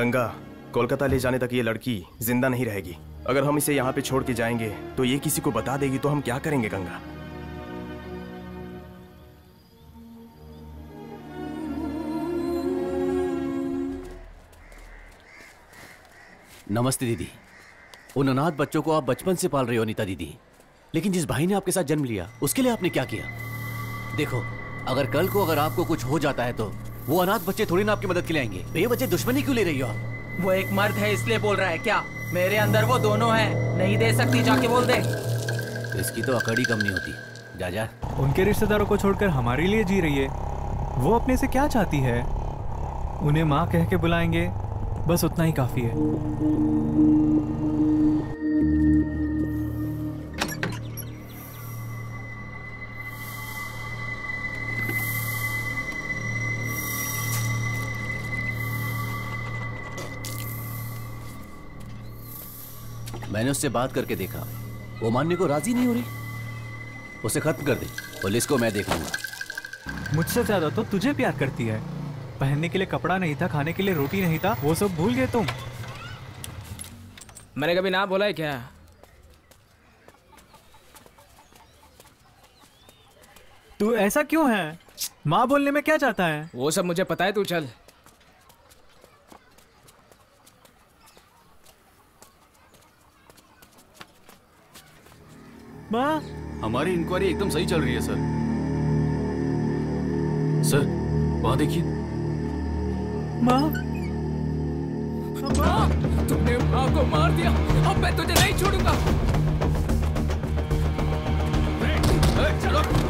गंगा, कोलकाता ले जाने तक ये लड़की जिंदा नहीं रहेगी। अगर हम इसे यहाँ पे छोड़ के जाएंगे तो ये किसी को बता देगी तो हम क्या करेंगे गंगा? नमस्ते दीदी। उन अनाथ बच्चों को आप बचपन से पाल रहे हो नीता दीदी, लेकिन जिस भाई ने आपके साथ जन्म लिया उसके लिए आपने क्या किया? देखो, अगर कल को अगर आपको कुछ हो जाता है तो वो अनाथ बच्चे थोड़ी ना आपकी मदद के लिए आएंगे। ये बच्चे दुश्मनी क्यों ले रही हो आप? वो एक मर्द है इसलिए बोल रहा है क्या? मेरे अंदर वो दोनों है, नहीं दे सकती, जाके बोल दे। इसकी तो अकड़ ही कम नहीं होती। जाजा उनके रिश्तेदारों को छोड़कर हमारे लिए जी रही है। वो अपने से क्या चाहती है? उन्हें माँ कह के बुलाएंगे, बस उतना ही काफी है। मैंने उससे बात करके देखा, वो मानने को राजी नहीं हो रही। उसे खत्म कर दे, पुलिस को मैं देख लूंगा। मुझसे ज्यादा तो तुझे प्यार करती है। पहनने के लिए कपड़ा नहीं था, खाने के लिए रोटी नहीं था, वो सब भूल गए तुम। मैंने कभी ना बोला है क्या? तू ऐसा क्यों है? माँ बोलने में क्या चाहता है? वो सब मुझे पता है, तू चल। माँ, हमारी इंक्वायरी एकदम सही चल रही है सर। सर, वहां देखिए। माँ, तुमने माँ को मार दिया। अब मैं तुझे नहीं छोड़ूंगा। चलो, चलो।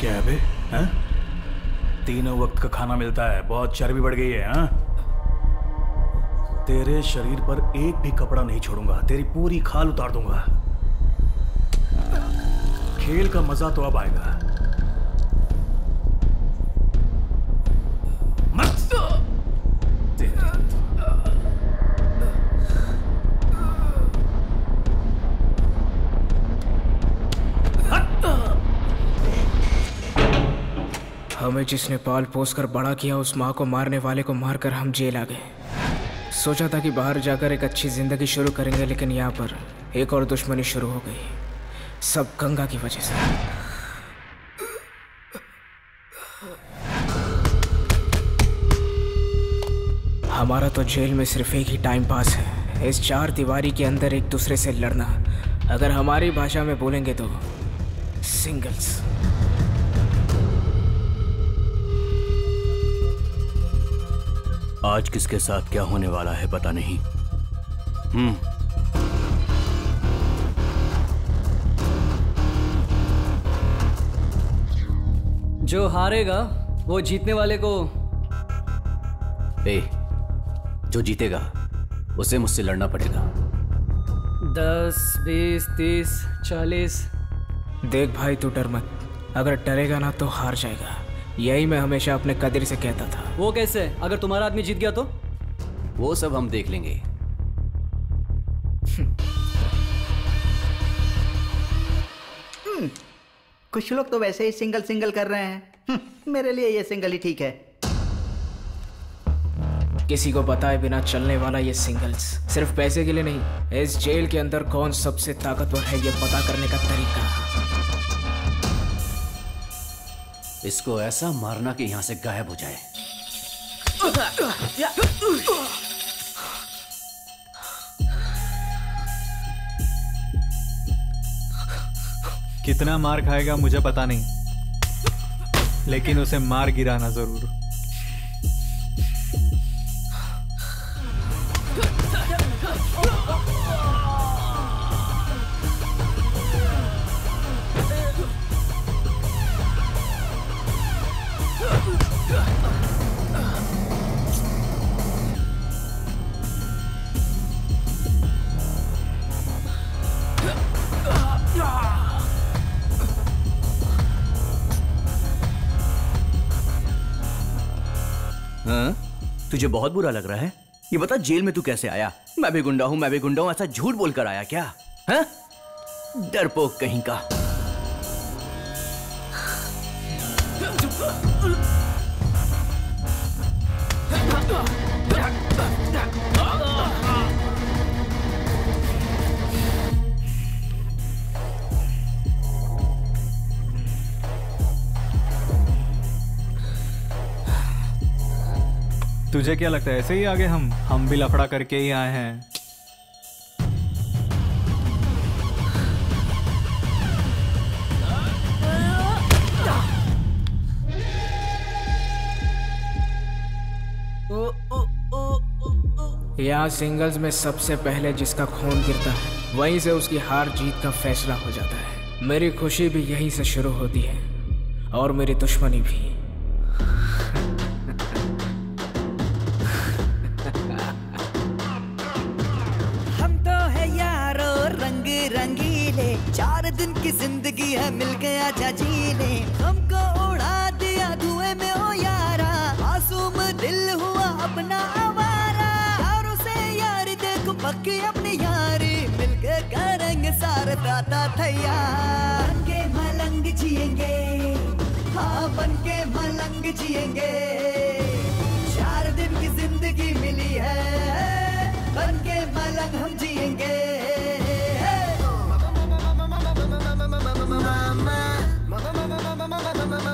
क्या है बे? तीनों वक्त का खाना मिलता है, बहुत चर्बी बढ़ गई है। तेरे शरीर पर एक भी कपड़ा नहीं छोड़ूंगा, तेरी पूरी खाल उतार दूंगा। खेल का मजा तो अब आएगा। हमें जिसने पाल पोस कर बड़ा किया, उस माँ को मारने वाले को मारकर हम जेल आ गए। सोचा था कि बाहर जाकर एक अच्छी जिंदगी शुरू करेंगे, लेकिन यहाँ पर एक और दुश्मनी शुरू हो गई, सब गंगा की वजह से। हमारा तो जेल में सिर्फ एक ही टाइम पास है, इस चार दीवारी के अंदर एक दूसरे से लड़ना। अगर हमारी भाषा में बोलेंगे तो सिंगल्स। आज किसके साथ क्या होने वाला है पता नहीं। जो हारेगा वो जीतने वाले को जो जीतेगा उसे मुझसे लड़ना पड़ेगा। 10, 20, 30, 40। देख भाई, तू डर मत, अगर डरेगा ना तो हार जाएगा। यही मैं हमेशा अपने कदीर से कहता था। वो कैसे? अगर तुम्हारा आदमी जीत गया तो? वो सब हम देख लेंगे। कुछ लोग तो वैसे ही सिंगल सिंगल कर रहे हैं। मेरे लिए ये सिंगल ही ठीक है। किसी को बताए बिना चलने वाला ये सिंगल्स सिर्फ पैसे के लिए नहीं, इस जेल के अंदर कौन सबसे ताकतवर है ये पता करने का तरीका। इसको ऐसा मारना कि यहां से गायब हो जाए। कितना मार खाएगा मुझे पता नहीं, लेकिन उसे मार गिराना जरूर। तुझे बहुत बुरा लग रहा है? ये बता जेल में तू कैसे आया? मैं भी गुंडा हूं ऐसा झूठ बोलकर आया क्या? हाँ? डरपोक कहीं का। तुझे क्या लगता है ऐसे ही आगे हम भी लफड़ा करके ही आए हैं? यहाँ सिंगल्स में सबसे पहले जिसका खून गिरता है वहीं से उसकी हार जीत का फैसला हो जाता है। मेरी खुशी भी यहीं से शुरू होती है और मेरी दुश्मनी भी। दिन की जिंदगी है, मिल गया जा जीने। हमको उड़ा दिया धुएं में ओ यारा, मासूम दिल हुआ अपना आवारा। और उसे यारी देखो पक्की अपनी यारी, मिलके करेंगे सारे दाता तैयार। बन के मलंग जिएंगे, हाँ बन के मलंग जिएंगे। 4 दिन की जिंदगी मिली है, बन के मलंग हम जिएंगे।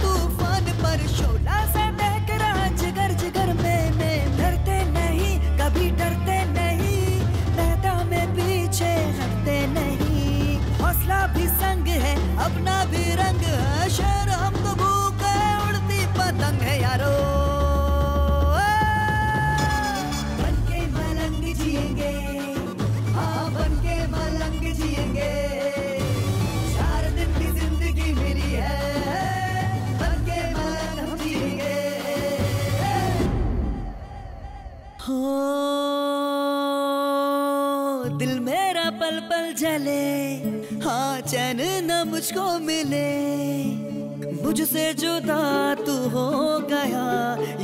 तूफान पर शोला सा महक रहा जिगर जिगर में। डरते नहीं, कभी डरते नहीं, मैदान में पीछे हटते नहीं। दिल मेरा पल पल जले, हाँ चैन न मुझको मिले। मुझसे जुदा तू हो गया,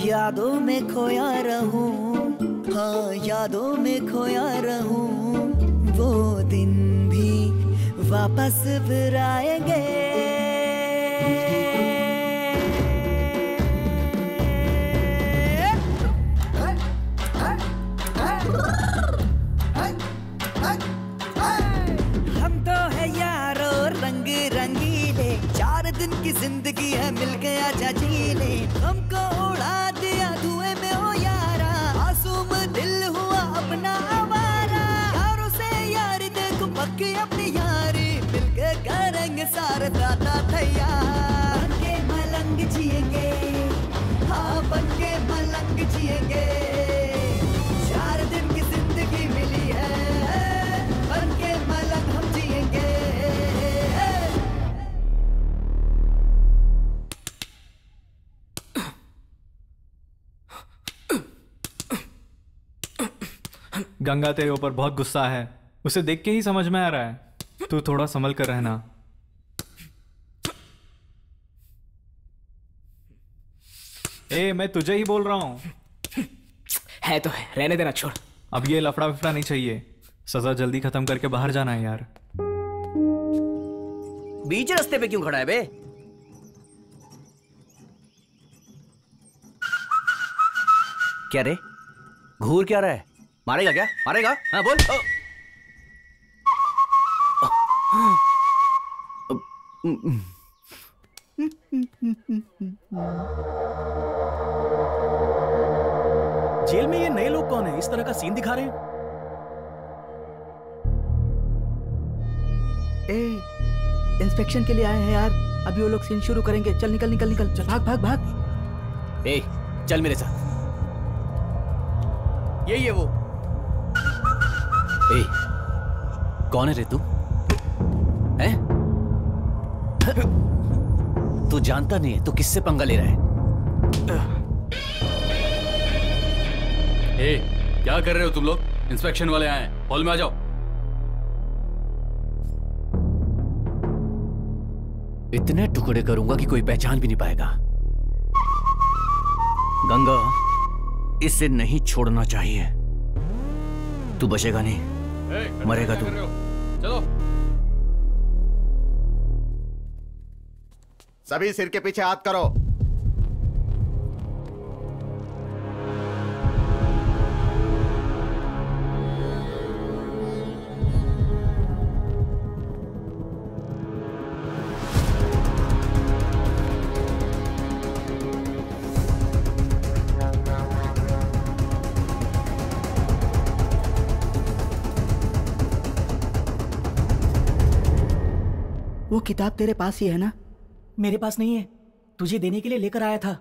यादों में खोया रहूं, हाँ यादों में खोया रहूं। वो दिन भी वापस फिर आएंगे। दिन की जिंदगी है मिल गया जा जी ले, हमको उड़ा दिया धुएं में हो यारा, मासूम दिल हुआ अपना आवारा। यारों से यारी देखो पक्की अपनी यारी, मिलके करेंगे सारे दादा तैयार। बनके मलंग जिएंगे, हाँ बनके मलंग जिएंगे। 4 दिन की जिंदगी मिली है, बनके मलंग हम जिएंगे। गंगा तेरे ऊपर बहुत गुस्सा है, उसे देख के ही समझ में आ रहा है। तू थोड़ा संभल कर रहना। ए, मैं तुझे ही बोल रहा हूं। है तो है, रहने देना, छोड़। अब ये लफड़ा विफड़ा नहीं चाहिए, सजा जल्दी खत्म करके बाहर जाना है यार। बीच रास्ते पे क्यों खड़ा है बे? क्या रे, घूर क्या रहा है? मारेगा क्या? मारेगा? हाँ बोल। जेल में ये नए लोग कौन है? इस तरह का सीन दिखा रहे हैं। ए, इंस्पेक्शन के लिए आए हैं यार, अभी वो लोग सीन शुरू करेंगे। चल निकल निकल निकल, चल भाग भाग भाग। ए, चल मेरे साथ। यही है वो। ए, कौन है रे तू? है? तू जानता नहीं है तू किससे पंगा ले रहा है? ए, क्या कर रहे हो तुम लोग? इंस्पेक्शन वाले आए हैं, हॉल में आ जाओ। इतने टुकड़े करूंगा कि कोई पहचान भी नहीं पाएगा। गंगा, इसे नहीं छोड़ना चाहिए। तू बचेगा नहीं, मरेगा तू। चलो। सभी सिर के पीछे हाथ करो। वो किताब तेरे पास ही है ना? मेरे पास नहीं है, तुझे देने के लिए लेकर आया था।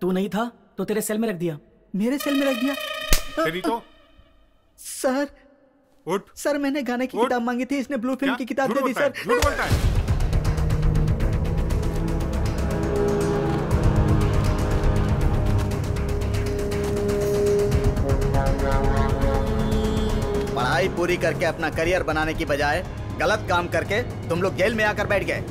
तू नहीं था तो तेरे सेल में रख दिया। मेरे सेल में रख दिया? तेरी तो? सर उठ। सर मैंने गाने की किताब मांगी थी, इसने ब्लू फिल्म की किताब दे दी सर। झूठ बोलता है। पढ़ाई पूरी करके अपना करियर बनाने की बजाय गलत काम करके तुम लोग जेल में आकर बैठ गए।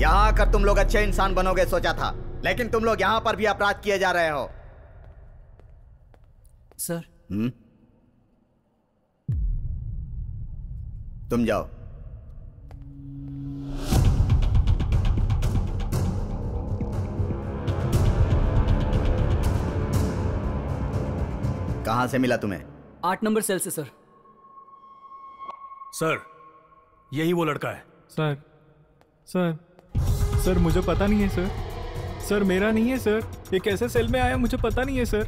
यहाँ आकर तुम लोग अच्छे इंसान बनोगे सोचा था, लेकिन तुम लोग यहाँ पर भी अपराध किए जा रहे हो। सर। तुम जाओ। कहाँ से मिला तुम्हें? 8 नंबर सेल से सर। सर, यही वो लड़का है। सर सर सर मुझे पता नहीं है सर। सर मेरा नहीं है सर। ये कैसे सेल में आया मुझे पता नहीं है सर।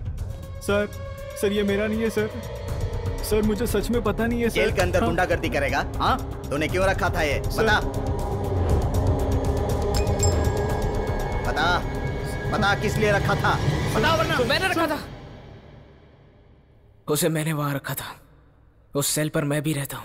सर सर ये मेरा नहीं है सर। सर मुझे सच में पता नहीं है सर। जेल के अंदर गुंडागर्दी करेगा? हाँ, तूने क्यों रखा था ये? बता बता बता, किस लिए रखा था? बता वरना। तो मैंने रखा था उसे, मैंने वहां रखा था। उस सेल पर मैं भी रहता हूँ।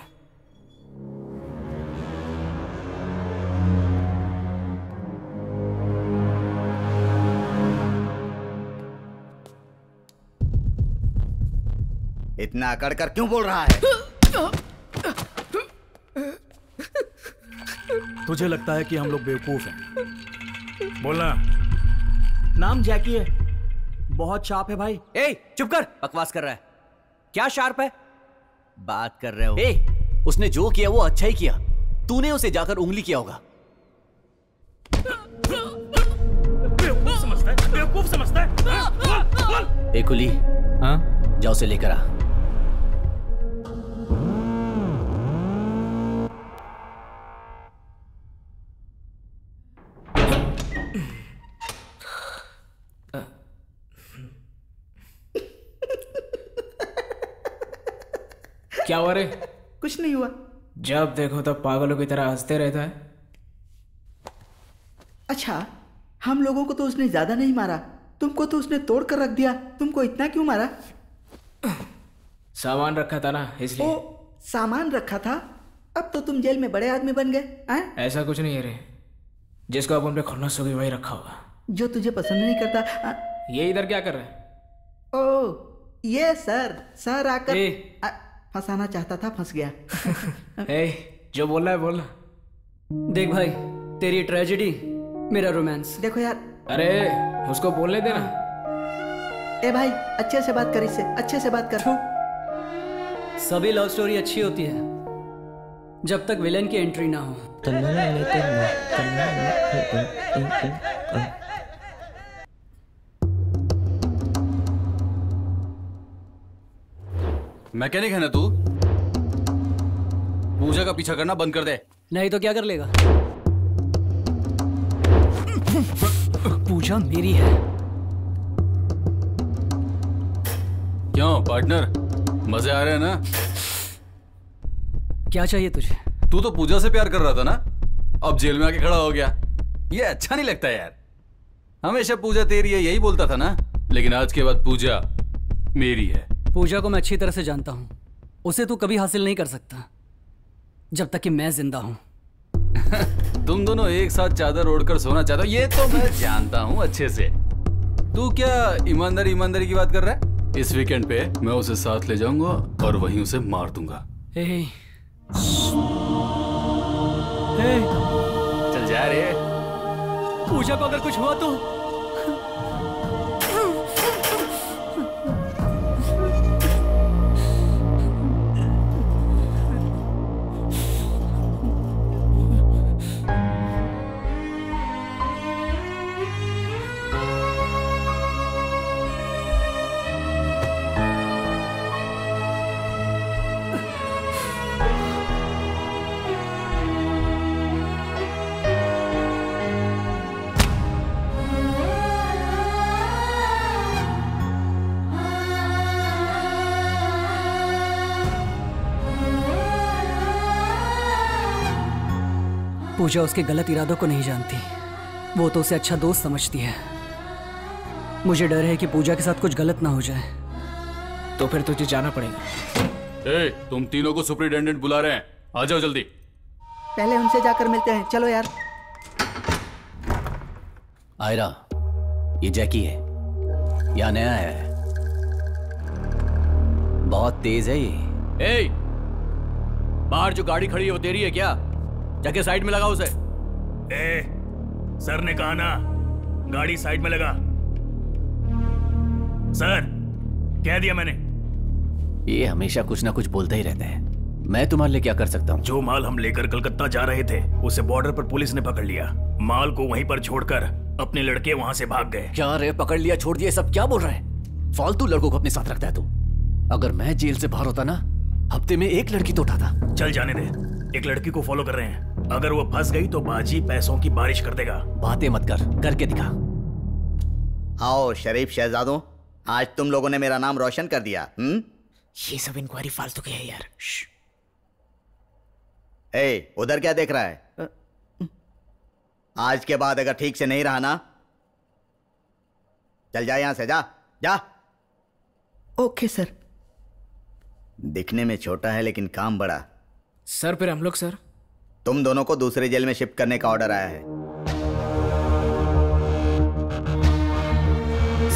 इतना अकड़ कर क्यों बोल रहा है? तुझे लगता है कि हम लोग बेवकूफ हैं? बोलना। नाम जैकी है, बहुत शार्प है भाई। ए चुप कर, बकवास कर रहा है। क्या शार्प है, बात कर रहे हो? ए उसने जो किया वो अच्छा ही किया, तूने उसे जाकर उंगली किया होगा। बेवकूफ समझता है, बेवकूफ समझता है। ए कुली, हाँ जाओ उसे लेकर आ। क्या हुआ रे? कुछ नहीं हुआ। जब देखो तब पागलों की तरह हंसते रहता है। अच्छा, हम लोगों को तो उसने ज्यादा नहीं मारा, तुमको तो उसने तोड़ कर रख दिया। तुमको इतना क्यों मारा? सामान रखा था ना, इसलिए। ओ, सामान रखा था? अब तो तुम जेल में बड़े आदमी बन गए। ऐसा कुछ नहीं है रे, जिसको आप उन पे खुन्नस होगी वही रखा होगा। जो तुझे पसंद नहीं करता। ये इधर क्या कर रहा है? ओ ये सर, सर आकर फंसाना चाहता था, फंस गया। ए, जो बोला है बोला। देख भाई, तेरी ट्रेजेडी मेरा रोमांस। देखो यार, अरे उसको बोलने देना। ए भाई अच्छे से बात कर, इससे अच्छे से बात कर। सभी लव स्टोरी अच्छी होती है जब तक विलेन की एंट्री ना हो। मैकेनिक है ना तू? पूजा का पीछा करना बंद कर दे। नहीं तो क्या कर लेगा? पूजा मेरी है। क्यों पार्टनर, मजे आ रहे हैं ना? क्या चाहिए तुझे? तू तो पूजा से प्यार कर रहा था ना, अब जेल में आके खड़ा हो गया। ये अच्छा नहीं लगता यार। हमेशा पूजा तेरी है यही बोलता था ना, लेकिन आज के बाद पूजा मेरी है। पूजा को मैं अच्छी तरह से जानता हूँ, उसे तू कभी हासिल नहीं कर सकता जब तक कि मैं जिंदा हूँ। तुम दोनों एक साथ चादर ओढ़कर सोना चाहते हो, ये तो मैं जानता हूँ अच्छे से। तू क्या ईमानदारी ईमानदारी की बात कर रहा है? इस वीकेंड पे मैं उसे साथ ले जाऊंगा और वहीं उसे मार दूंगा। ए, चल जा रे। पूजा को अगर कुछ हुआ तो? पूजा उसके गलत इरादों को नहीं जानती, वो तो उसे अच्छा दोस्त समझती है। मुझे डर है कि पूजा के साथ कुछ गलत ना हो जाए। तो फिर तुझे जाना पड़ेगा। ए, तुम तीनों को सुपरिटेंडेंट बुला रहे हैं, आ जाओ जल्दी। पहले उनसे जाकर मिलते हैं, चलो यार। आयरा, ये जैकी है, यहाँ नया आया है, बहुत तेज है ये। ए, बाहर जो गाड़ी खड़ी है वो तेरी है क्या? जाके साइड में लगा उसे। ए, सर ने कहा ना, गाड़ी साइड में लगा। सर कह दिया मैंने। ये हमेशा कुछ ना कुछ बोलते ही रहते हैं। मैं तुम्हारे लिए क्या कर सकता हूँ? जो माल हम लेकर कलकत्ता जा रहे थे उसे बॉर्डर पर पुलिस ने पकड़ लिया। माल को वहीं पर छोड़कर अपने लड़के वहाँ से भाग गए। क्या रे, पकड़ लिया छोड़ दिया सब क्या बोल रहे हैं? फालतू लड़कों को अपने साथ रखता है तू। अगर मैं जेल से बाहर होता ना, हफ्ते में एक लड़की तो उठाता। चल जाने दे, एक लड़की को फॉलो कर रहे हैं, अगर वो फंस गई तो बाजी पैसों की बारिश कर देगा। बातें मत कर, करके दिखा। आओ शरीफ शहजादों, आज तुम लोगों ने मेरा नाम रोशन कर दिया। ये सब इंक्वायरी फालतू की है यार। ए, उधर क्या देख रहा है? आज के बाद अगर ठीक से नहीं रहा ना, चल जा यहां से, जा जा। Okay sir. दिखने में छोटा है लेकिन काम बड़ा। सर फिर हम लोग? सर तुम दोनों को दूसरे जेल में शिफ्ट करने का ऑर्डर आया है।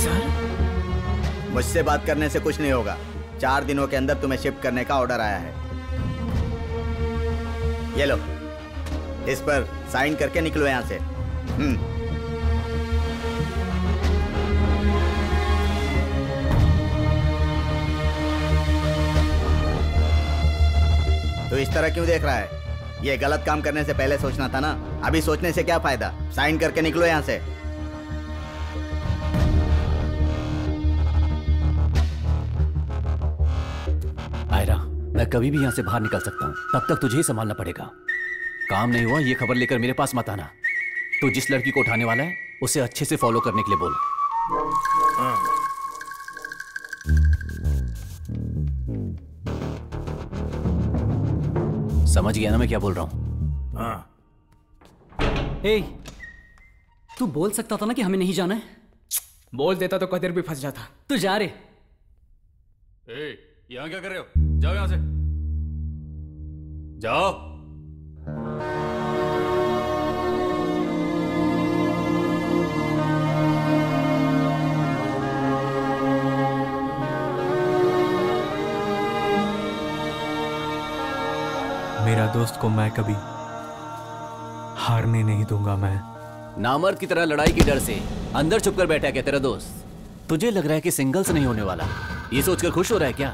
सर मुझसे बात करने से कुछ नहीं होगा, 4 दिनों के अंदर तुम्हें शिफ्ट करने का ऑर्डर आया है। ये लो, इस पर साइन करके निकलो यहाँ से। तो इस तरह क्यों देख रहा है? ये गलत काम करने से पहले सोचना था ना। अभी सोचने से क्या फायदा? साइन करके निकलो यहाँ से। आयरा, मैं कभी भी यहाँ से बाहर निकल सकता हूँ, तब तक तुझे ही संभालना पड़ेगा। काम नहीं हुआ ये खबर लेकर मेरे पास मत आना। तू जिस लड़की को उठाने वाला है उसे अच्छे से फॉलो करने के लिए बोल। समझ गया ना मैं क्या बोल रहा हूं? हाँ। ए, तू बोल सकता था ना कि हमें नहीं जाना है। बोल देता तो कदर भी फंस जाता। तू जा रे। ए, यहाँ क्या कर रहे हो? जाओ यहाँ से, जाओ। मेरा दोस्त को मैं कभी हारने नहीं दूंगा। मैं नामर्द की तरह लड़ाई के डर से अंदर छुप कर बैठा है क्या तेरा दोस्त? तुझे लग रहा है कि सिंगल्स नहीं होने वाला ये सोचकर खुश हो रहा है क्या?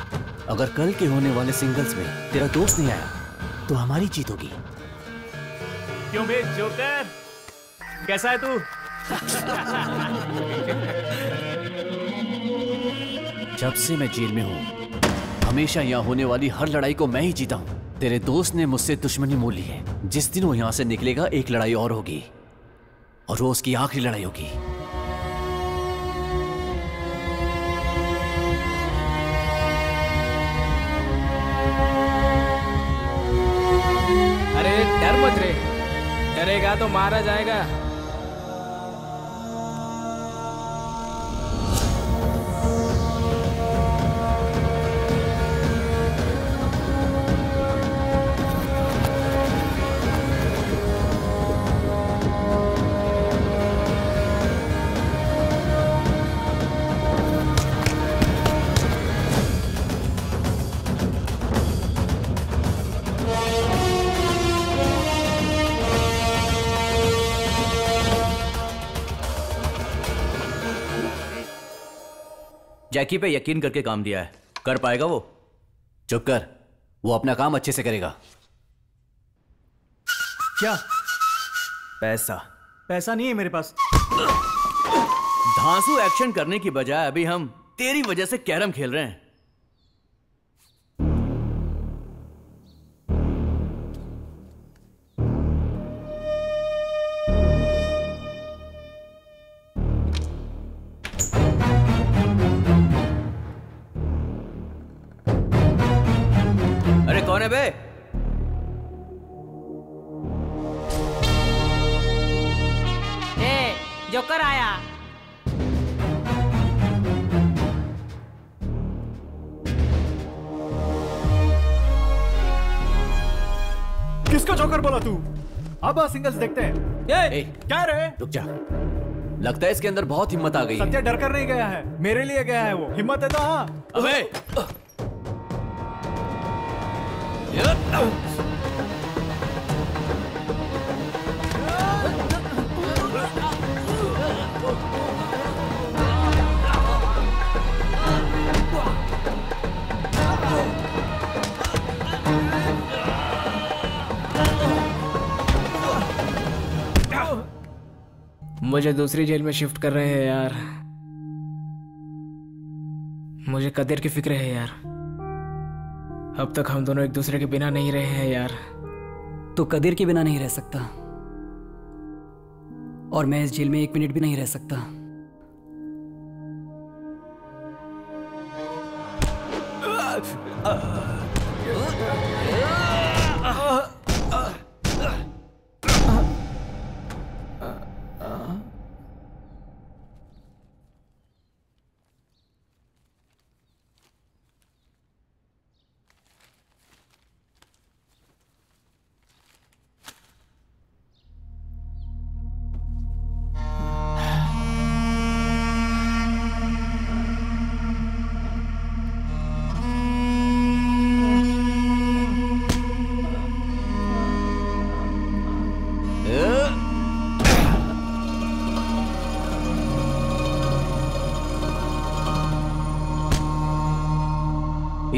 अगर कल के होने वाले सिंगल्स में तेरा दोस्त नहीं आया तो हमारी जीत होगी। क्यों बे जोकर, कैसा है तू? जब से मैं जेल में हूँ हमेशा यहाँ होने वाली हर लड़ाई को मैं ही जीता हूँ। तेरे दोस्त ने मुझसे दुश्मनी मोल ली है। जिस दिन वो यहाँ से निकलेगा एक लड़ाई और होगी और वो उसकी आखिरी लड़ाई होगी। अरे डर मत रे, डरेगा तो मारा जाएगा। जैकी पे यकीन करके काम दिया है, कर पाएगा वो? चुप कर, वो अपना काम अच्छे से करेगा। क्या? पैसा पैसा नहीं है मेरे पास। धांसू एक्शन करने की बजाय अभी हम तेरी वजह से कैरम खेल रहे हैं। कौन है बे? ए, जोकर आया। किसको जोकर बोला तू? अब सिंगल्स देखते हैं। ए, क्या रे? रुक जा। लगता है इसके अंदर बहुत हिम्मत आ गई। सत्या डर कर नहीं गया है, मेरे लिए गया है वो। हिम्मत है तो हाँ। अबे मुझे दूसरी जेल में शिफ्ट कर रहे हैं यार। मुझे कदर की फिक्र है यार। अब तक हम दोनों एक दूसरे के बिना नहीं रहे हैं यार। तो कदीर के बिना नहीं रह सकता और मैं इस जेल में 1 मिनट भी नहीं रह सकता।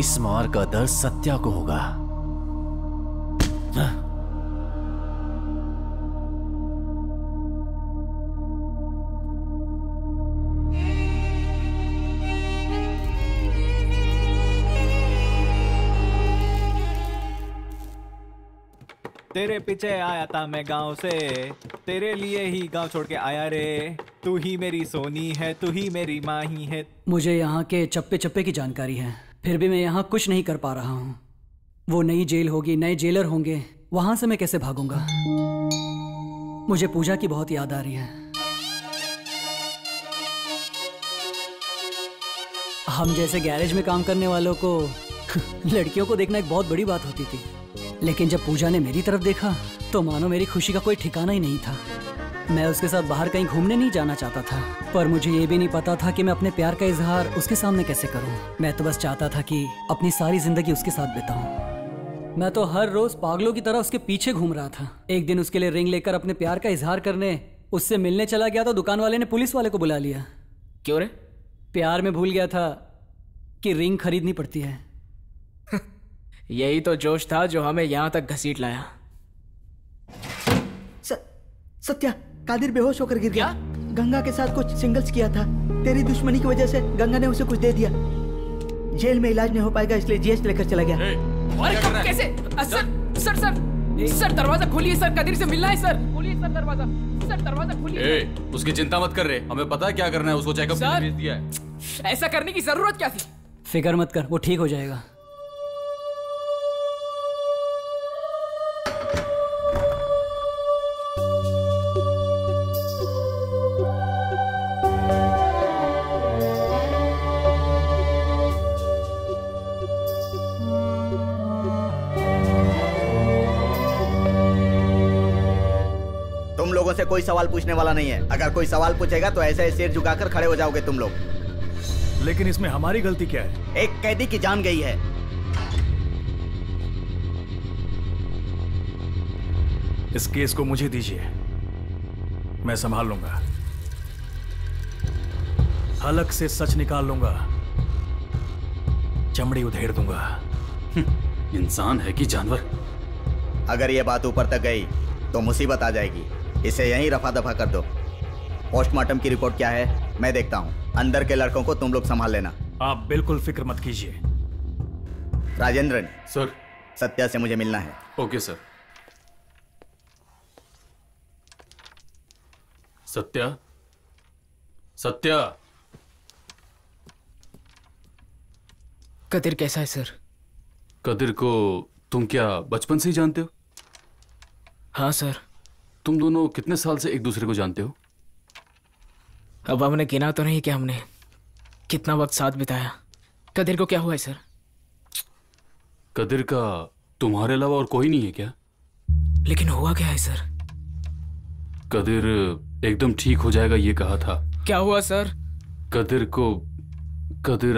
इस मार का दर्द सत्या को होगा। तेरे पीछे आया था मैं गांव से, तेरे लिए ही गांव छोड़ के आया रे। तू ही मेरी सोनी है, तू ही मेरी माँ ही है। मुझे यहाँ के चप्पे चप्पे की जानकारी है, फिर भी मैं यहाँ कुछ नहीं कर पा रहा हूँ। वो नई जेल होगी, नए जेलर होंगे, वहां से मैं कैसे भागूंगा? मुझे पूजा की बहुत याद आ रही है। हम जैसे गैरेज में काम करने वालों को लड़कियों को देखना एक बहुत बड़ी बात होती थी, लेकिन जब पूजा ने मेरी तरफ देखा तो मानो मेरी खुशी का कोई ठिकाना ही नहीं था। मैं उसके साथ बाहर कहीं घूमने नहीं जाना चाहता था, पर मुझे ये भी नहीं पता था कि मैं अपने प्यार का इजहार उसके सामने कैसे करूं। मैं तो बस चाहता था कि अपनी सारी जिंदगी उसके साथ बिताऊं। मैं तो हर रोज पागलों की तरह उसके पीछे घूम रहा था। एक दिन उसके लिए रिंग लेकर अपने प्यार का इजहार करने उससे मिलने चला गया तो दुकान वाले ने पुलिस वाले को बुला लिया। क्यों रे? प्यार में भूल गया था कि रिंग खरीदनी पड़ती है। यही तो जोश था जो हमें यहाँ तक घसीट लाया। सत्या, कादिर बेहोश होकर गिर गया। गंगा के साथ कुछ सिंगल्स किया था, तेरी दुश्मनी की वजह से गंगा ने उसे कुछ दे दिया। जेल में इलाज नहीं हो पाएगा इसलिए जीएस लेकर चला गया। और कैसे? सर दरवाजा खोलिए सर, कादिर से मिलना है सर। खोलिए सर दरवाजा, सर दरवाजा खोलिए। उसकी चिंता मत कर रहे, हमें पता है क्या करना है, उसको चेकअप के लिए भेज दिया है। ऐसा करने की जरूरत क्या थी? फिक्र मत कर, वो ठीक हो जाएगा। कोई सवाल पूछने वाला नहीं है, अगर कोई सवाल पूछेगा तो ऐसे ही सिर झुकाकर खड़े हो जाओगे तुम लोग। लेकिन इसमें हमारी गलती क्या है? एक कैदी की जान गई है। इस केस को मुझे दीजिए, मैं संभाल लूंगा, हलक से सच निकाल लूंगा, चमड़ी उधेड़ दूंगा। इंसान है कि जानवर? अगर यह बात ऊपर तक गई तो मुसीबत आ जाएगी, इसे यहीं रफा दफा कर दो। पोस्टमार्टम की रिपोर्ट क्या है मैं देखता हूँ, अंदर के लड़कों को तुम लोग संभाल लेना। आप बिल्कुल फिक्र मत कीजिए। राजेंद्रन सर, सत्या से मुझे मिलना है। Okay sir. सत्या, सत्या। कदीर कैसा है सर? कदीर को तुम क्या बचपन से ही जानते हो? हाँ सर। तुम दोनों कितने साल से एक दूसरे को जानते हो? अब हमने गिना तो नहीं कि हमने कितना वक्त साथ बिताया। कदीर को क्या हुआ है सर? कदीर का तुम्हारे अलावा और कोई नहीं है क्या? लेकिन हुआ क्या है सर? कदीर एकदम ठीक हो जाएगा ये कहा था। क्या हुआ सर? कदीर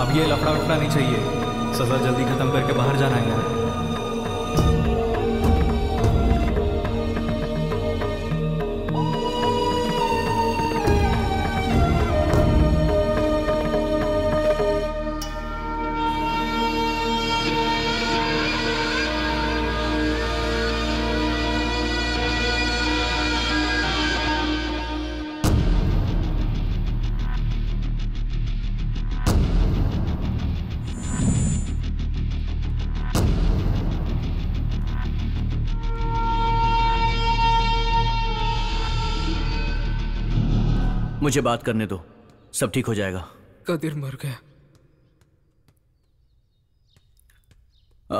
अब ये लफड़ा उठना नहीं चाहिए, सजा जल्दी खत्म करके बाहर जाना है। मुझे बात करने दो, सब ठीक हो जाएगा। कदीर मर गया।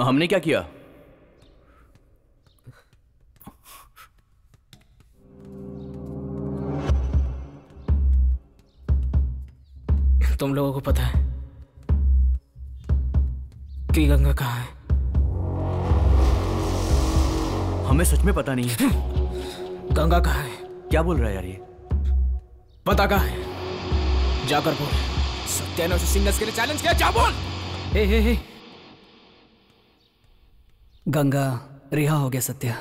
हमने क्या किया? तुम लोगों को पता है कि गंगा कहाँ है? हमें सच में पता नहीं है। गंगा कहाँ है? क्या बोल रहा है यार ये? पता कहाँ है? जाकर बोल। सत्या ने उसे सिंगल्स के लिए चैलेंज किया। जा बोल। हे गंगा रिहा हो गया सत्या।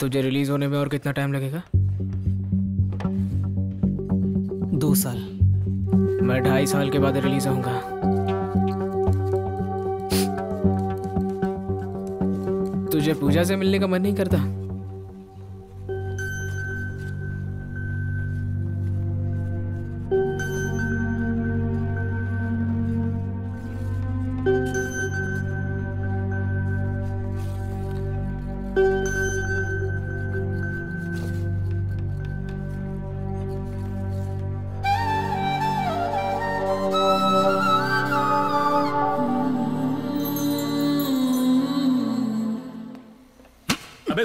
तुझे रिलीज होने में और कितना टाइम लगेगा? 2 साल। मैं 2.5 साल के बाद रिलीज होऊंगा। तुझे पूजा से मिलने का मन नहीं करता?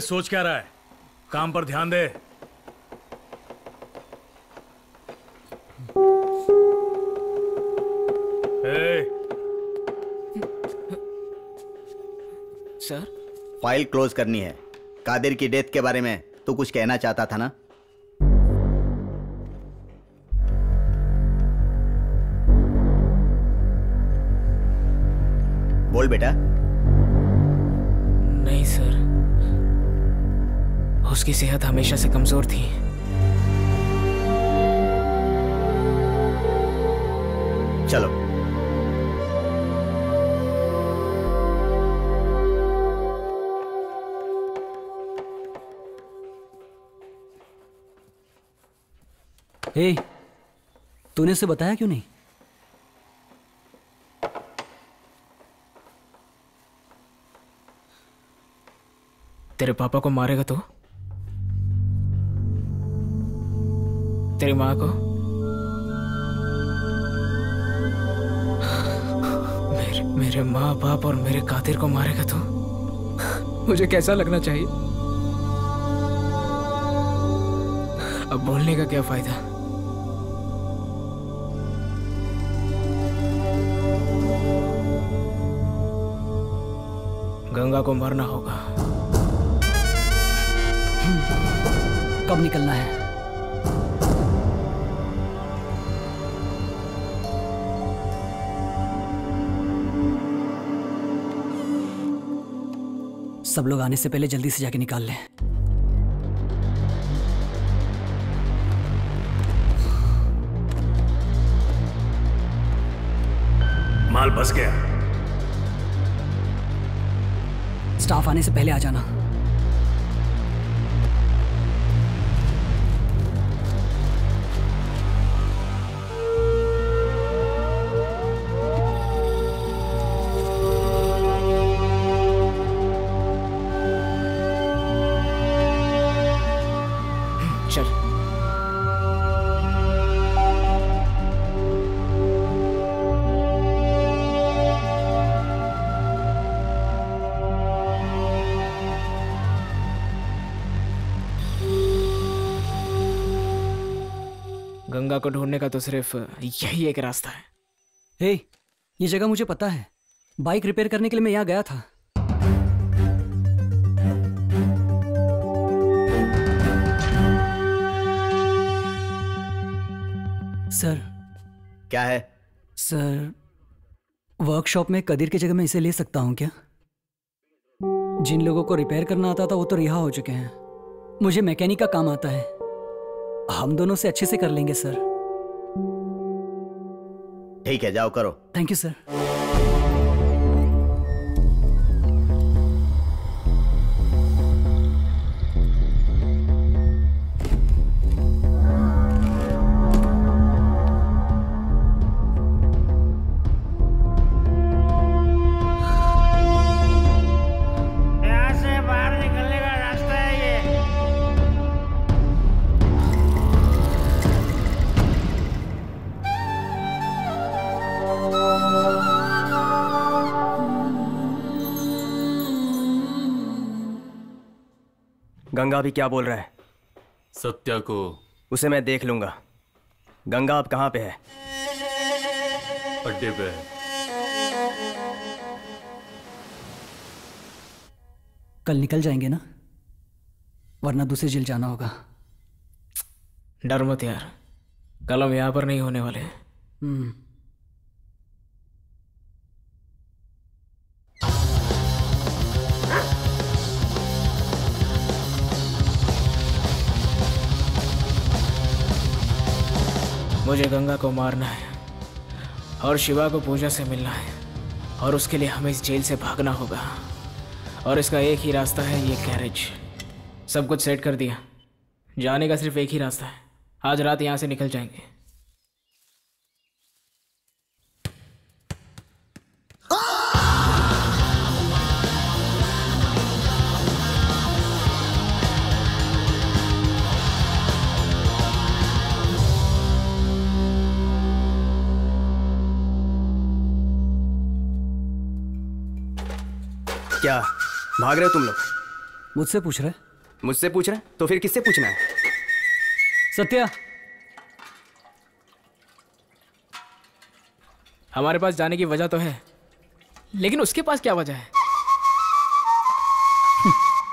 सोच क्या रहा है? काम पर ध्यान दे। सर, फाइल क्लोज करनी है। कादिर की डेथ के बारे में तू कुछ कहना चाहता था ना? बोल बेटा। नहीं सर, उसकी सेहत हमेशा से कमजोर थी। चलो। हे, तूने उसे बताया क्यों नहीं? तेरे पापा को मारेगा तो? तेरी माँ को? मेरे माँ बाप और मेरे कादिर को मारेगा तो मुझे कैसा लगना चाहिए? अब बोलने का क्या फायदा? गंगा को मरना होगा। कब निकलना है? सब लोग आने से पहले जल्दी से जाके निकाल लें। माल फंस गया। स्टाफ आने से पहले आ जाना। को ढूंढने का तो सिर्फ यही एक रास्ता है। हे, ये जगह मुझे पता है। बाइक रिपेयर करने के लिए मैं यहाँ गया था। सर। क्या है? सर, वर्कशॉप में कदीर की जगह मैं इसे ले सकता हूँ क्या? जिन लोगों को रिपेयर करना आता था वो तो रिहा हो चुके हैं। मुझे मैकेनिक का काम आता है। हम दोनों से अच्छे से कर लेंगे सर। ठीक है, जाओ करो। Thank you sir. गंगा भी क्या बोल रहा है? सत्या को। उसे मैं देख लूंगा। गंगा अब कहाँ पे है? अड्डे पे है। कल निकल जाएंगे ना, वरना दूसरे जेल जाना होगा। डर मत यार, कल हम यहाँ पर नहीं होने वाले। मुझे गंगा को मारना है और शिवा को पूजा से मिलना है, और उसके लिए हमें इस जेल से भागना होगा। और इसका एक ही रास्ता है, ये कैरेज। सब कुछ सेट कर दिया, जाने का सिर्फ एक ही रास्ता है। आज रात यहाँ से निकल जाएंगे। क्या भाग रहे हो तुम लोग? मुझसे पूछ रहे? तो फिर किससे पूछना है? सत्या, हमारे पास जाने की वजह तो है, लेकिन उसके पास क्या वजह है?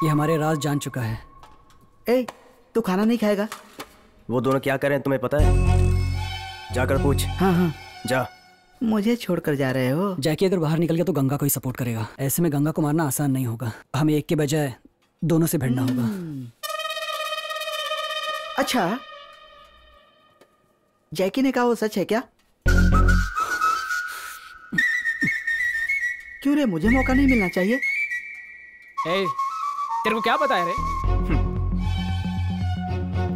ये हमारे राज जान चुका है। ए, तू खाना नहीं खाएगा? वो दोनों क्या कर रहे हैं तुम्हें पता है? जाकर पूछ। हाँ, जा। मुझे छोड़कर जा रहे हो? जैकी अगर बाहर निकल गया तो गंगा को ही सपोर्ट करेगा। ऐसे में गंगा को मारना आसान नहीं होगा। हमें एक के बजाय दोनों से भिड़ना होगा। अच्छा, जैकी ने कहा वो सच है क्या? क्यों रे, मुझे मौका नहीं मिलना चाहिए? ए, तेरे को क्या पता है रे?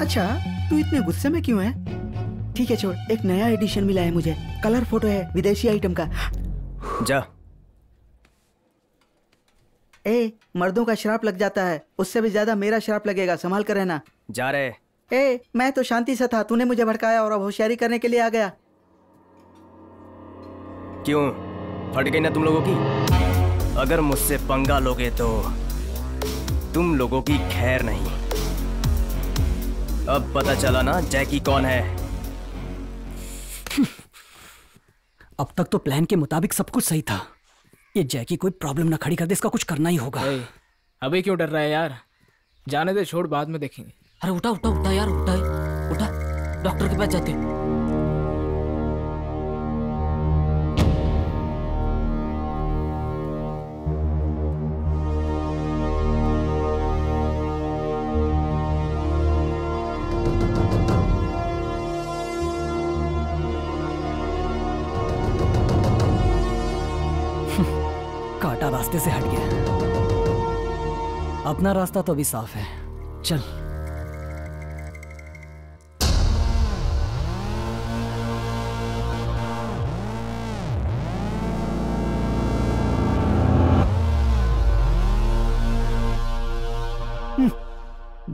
अच्छा, तू इतने गुस्से में क्यों है? ठीक है छोड़, एक नया एडिशन मिला है मुझे, कलर फोटो है विदेशी आइटम का। जा। ए, मर्दों का श्राप लग जाता है, उससे भी ज्यादा मेरा श्राप लगेगा, संभाल कर रहना। जा रहे। ए, मैं तो शांति से था, तूने मुझे भड़काया और अब होशियारी करने के लिए आ गया। क्यों, फट गई ना तुम लोगों की? अगर मुझसे पंगा लोगे तो तुम लोगों की खैर नहीं। अब पता चला ना जैकी कौन है। अब तक तो प्लान के मुताबिक सब कुछ सही था। ये जैकी कोई प्रॉब्लम ना खड़ी कर दे, इसका कुछ करना ही होगा। अबे क्यों डर रहा है यार, जाने दे, छोड़, बाद में देखेंगे। अरे उठा उठा उठा यार, उठा, डॉक्टर के पास जाते हैं। रास्ते से हट गया, अपना रास्ता तो अभी साफ है। चल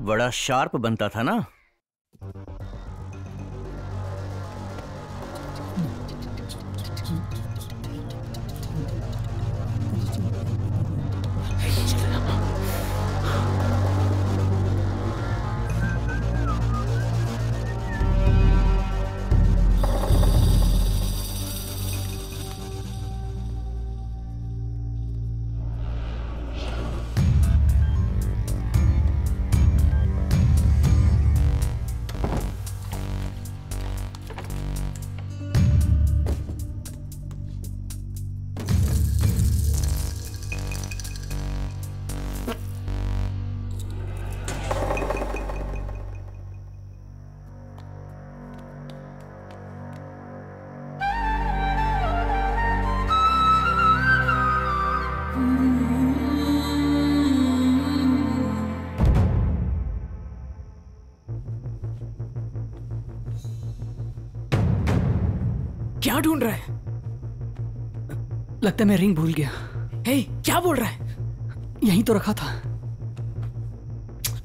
बड़ा शार्प बनता था ना। ढूंढ रहा है? लगता है मैं रिंग भूल गया। हे, क्या बोल रहा है? यहीं तो रखा था।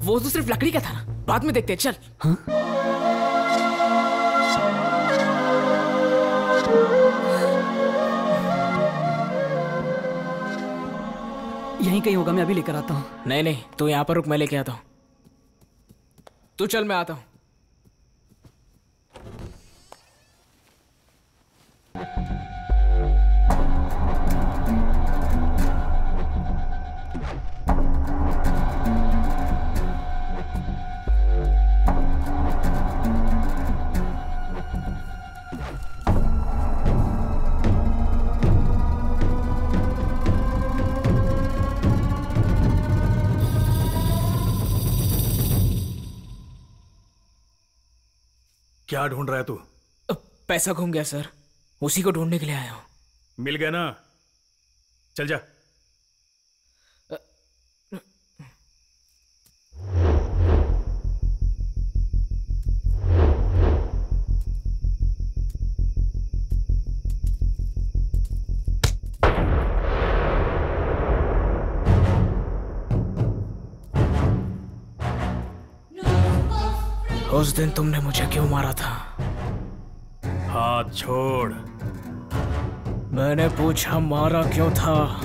वो तो सिर्फ लकड़ी का था ना, बाद में देखते हैं, चल। हाँ? यहीं कहीं होगा, मैं अभी लेकर आता हूँ। नहीं नहीं, तू यहाँ पर रुक, मैं लेके आता हूँ। तू चल, मैं आता हूँ। क्या ढूंढ रहा है तू? पैसा घूम गया सर, उसी को ढूंढने के लिए आया हूं। मिल गया ना, चल जा। उस दिन तुमने मुझे क्यों मारा था? हाथ छोड़। मैंने पूछा मारा क्यों था?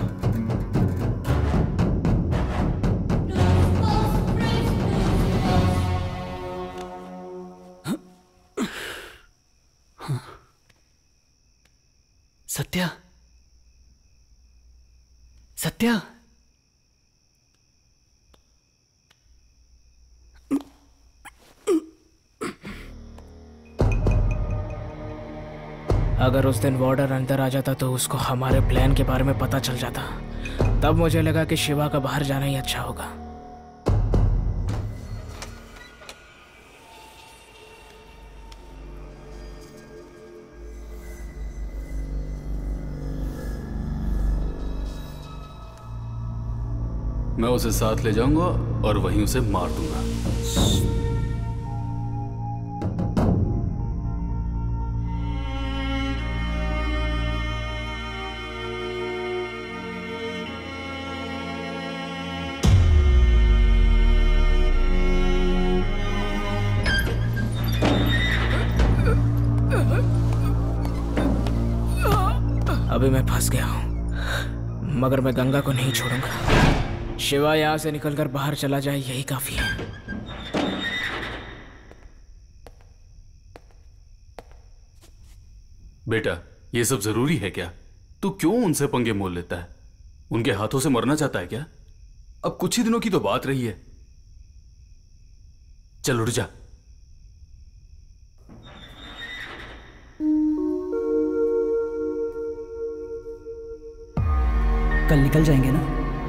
सत्या, सत्या, अगर उस दिन वार्डर अंदर आ जाता तो उसको हमारे प्लान के बारे में पता चल जाता। तब मुझे लगा कि शिवा का बाहर जाना ही अच्छा होगा। मैं उसे साथ ले जाऊंगा और वहीं उसे मार दूंगा। मैं फंस गया हूं, मगर मैं गंगा को नहीं छोड़ूंगा। शिवा यहां से निकलकर बाहर चला जाए, यही काफी है। बेटा, ये सब जरूरी है क्या? तू क्यों उनसे पंगे मोल लेता है? उनके हाथों से मरना चाहता है क्या? अब कुछ ही दिनों की तो बात रही है, चल उठ जा। कल निकल जाएंगे ना?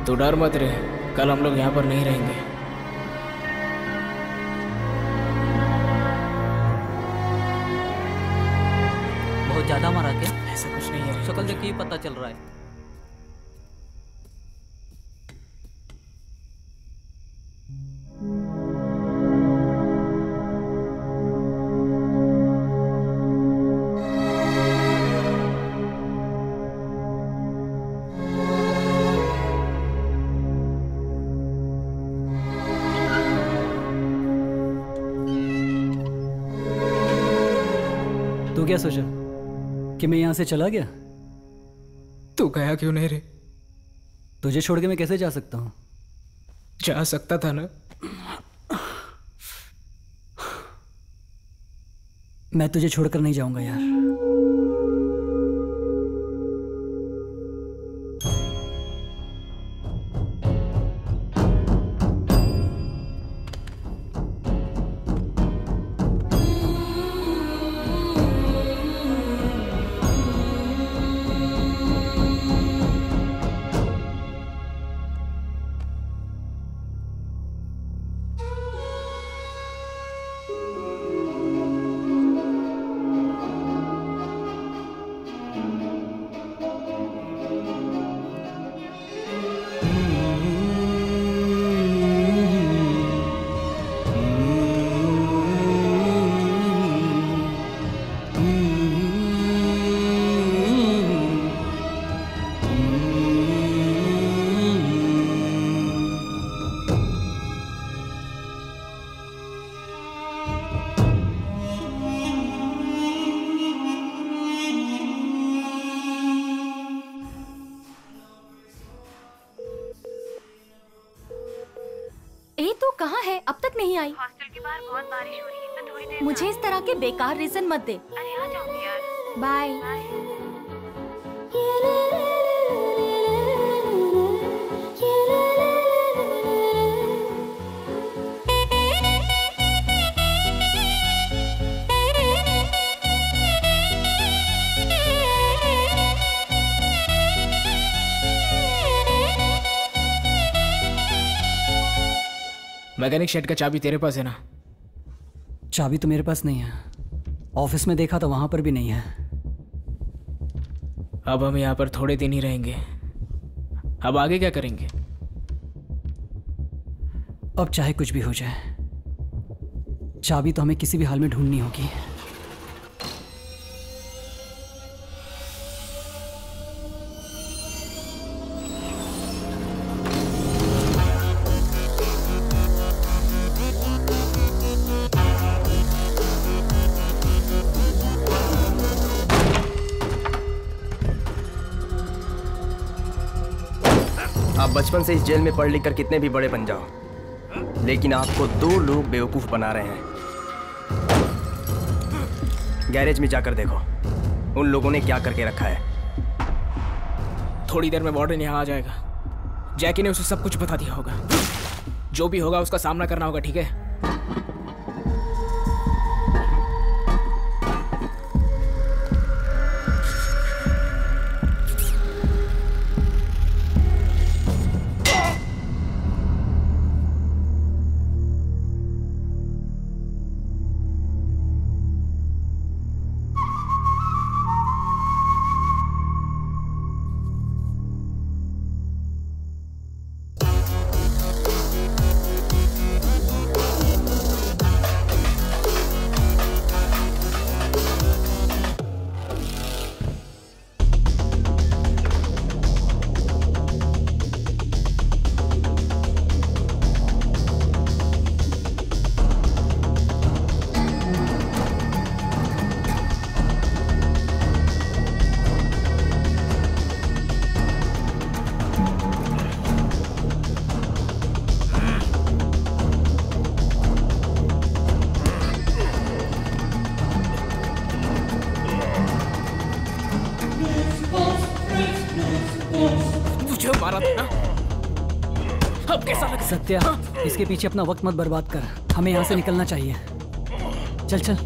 तो डर मत रहे, कल हम लोग यहाँ पर नहीं रहेंगे। बहुत ज्यादा मारा क्या? ऐसा कुछ नहीं है, शक्ल देखिए पता चल रहा है। क्या सोचा कि मैं यहां से चला गया? तू गया क्यों नहीं रे? तुझे छोड़ के मैं कैसे जा सकता हूं? जा सकता था ना। मैं तुझे छोड़कर नहीं जाऊंगा यार। कहाँ है? अब तक नहीं आई। हॉस्टल के बाहर बहुत बारिश हो रही है, तो थोड़ी देर। मुझे इस तरह के बेकार रीजन मत दे। अरे आ जाऊंगी यार। बाय। मैकेनिक शेड का चाबी तेरे पास है ना? चाबी तो मेरे पास नहीं है, ऑफिस में देखा तो वहां पर भी नहीं है। अब हम यहाँ पर थोड़े दिन ही रहेंगे, अब आगे क्या करेंगे? अब चाहे कुछ भी हो जाए, चाबी तो हमें किसी भी हाल में ढूंढनी होगी। बचपन से इस जेल में पढ़ लिख कर कितने भी बड़े बन जाओ, लेकिन आपको दो लोग बेवकूफ बना रहे हैं। गैरेज में जाकर देखो उन लोगों ने क्या करके रखा है। थोड़ी देर में वार्डन यहाँ आ जाएगा, जैकी ने उसे सब कुछ बता दिया होगा। जो भी होगा उसका सामना करना होगा, ठीक है? सत्या, इसके पीछे अपना वक्त मत बर्बाद कर, हमें यहाँ से निकलना चाहिए। चल चल।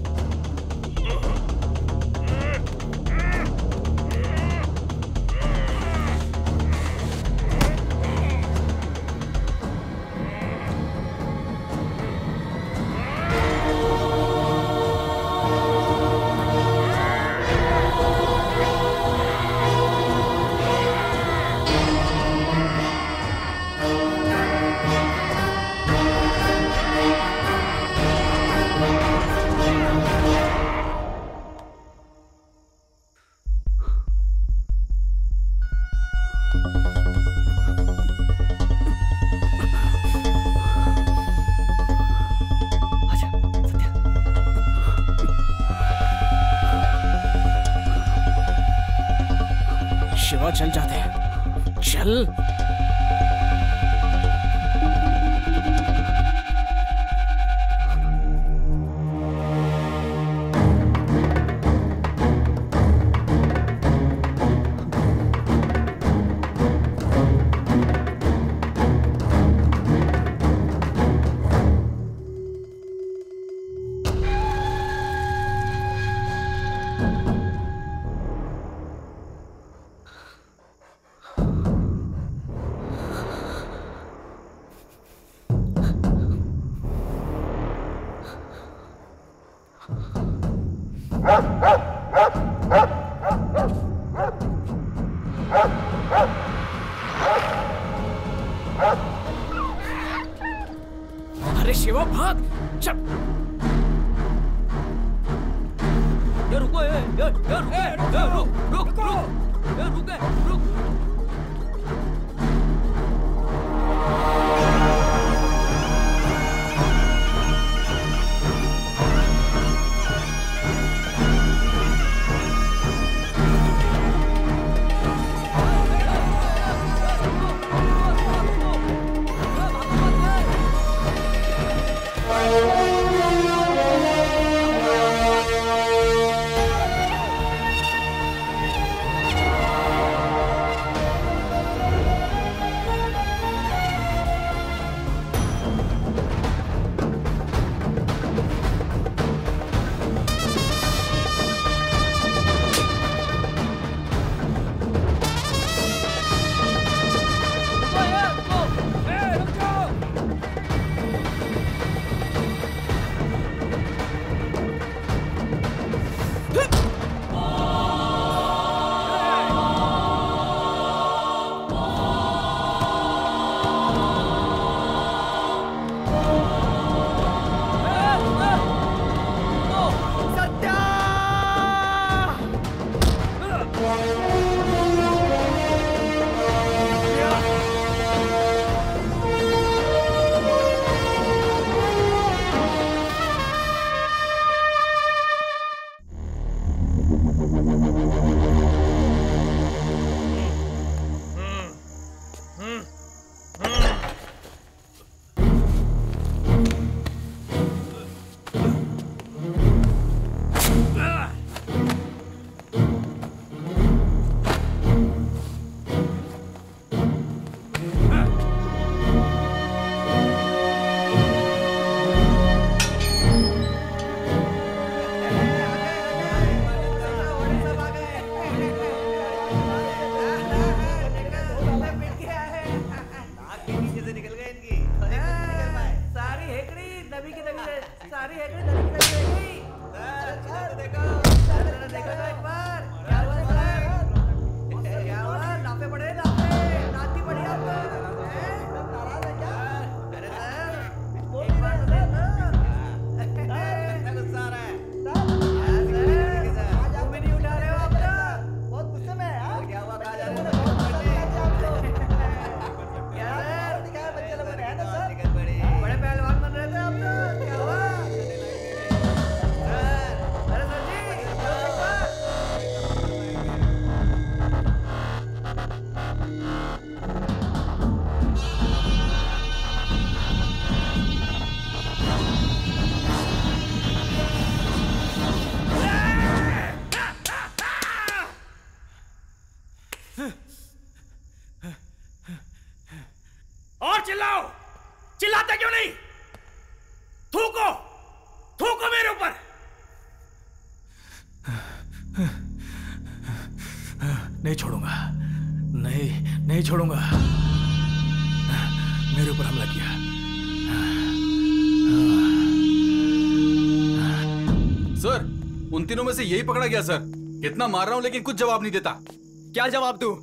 से यही पकड़ा गया सर। कितना मार रहा हूं लेकिन कुछ जवाब नहीं देता। क्या जवाब दूं?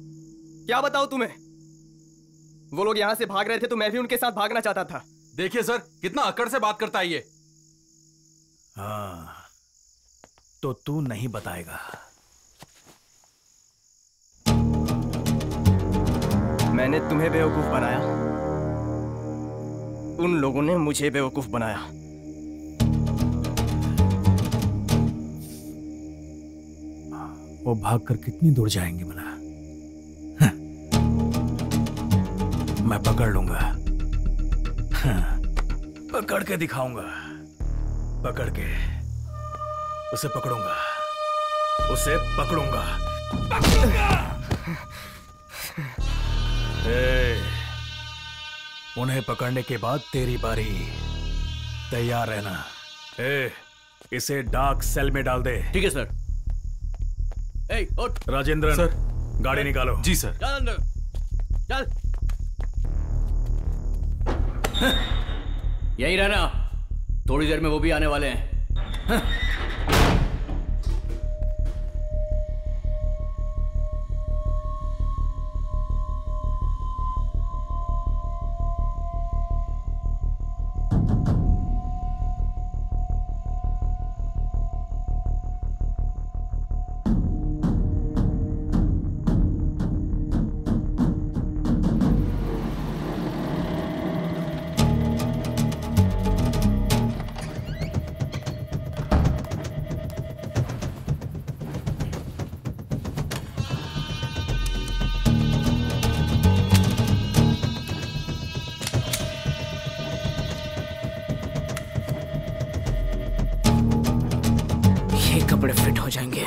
क्या बताऊं तुम्हें? वो लोग यहां से भाग रहे थे तो मैं भी उनके साथ भागना चाहता था। देखिए सर, कितना अकड़ से बात करता है ये। हाँ, तो तू नहीं बताएगा। मैंने तुम्हें बेवकूफ बनाया, उन लोगों ने मुझे बेवकूफ बनाया। वो भाग कर कितनी दूर जाएंगे मना? हाँ। मैं पकड़ लूंगा। हाँ। पकड़ के दिखाऊंगा। पकड़ के उसे पकड़ूंगा, उसे पकड़ूंगा, पकड़ूंगा। ए, उन्हें पकड़ने के बाद तेरी बारी, तैयार रहना। ए, इसे डार्क सेल में डाल दे। ठीक है सर। राजेंद्र सर, गाड़ी निकालो। जी सर। चल अंदर, चल। यही रहना, थोड़ी देर में वो भी आने वाले हैं। कपड़े फिट हो जाएंगे।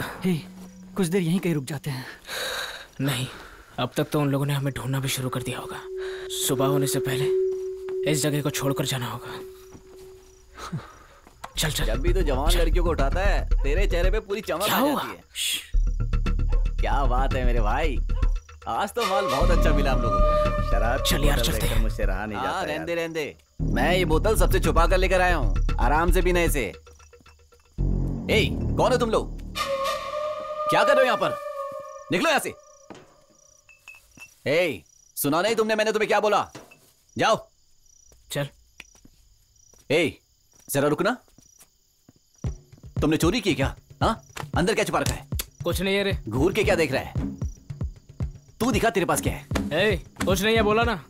हे, कुछ देर यहीं कहीं रुक जाते हैं। नहीं, अब तक तो उन लोगों ने हमें ढूंढना भी शुरू कर दिया होगा। सुबह होने से पहले इस जगह को छोड़कर जाना होगा। चल चल। जब भी तो जवान लड़कियों को उठाता है, तेरे चेहरे पे पूरी चमक आ जाती है। क्या बात है मेरे भाई, आज तो माल बहुत अच्छा मिला हम लोगों को। शराब चल यार, चलते हैं। मुझसे रहा नहीं जाता। रहने रहने, मैं ये बोतल सबसे छुपा कर लेकर आया हूँ, आराम से पीना इसे। ए, कौन है तुम लोग? क्या कर रहे हो यहाँ पर? निकलो यहाँ से। ए, सुना नहीं तुमने मैंने तुम्हें क्या बोला? जाओ। चल। ए, जरा रुकना। तुमने चोरी की क्या? हाँ? अंदर क्या छुपा रखा है? कुछ नहीं है रे। घूर के क्या देख रहा है? तू दिखा तेरे पास क्या है। ए, कुछ नहीं है बोला ना।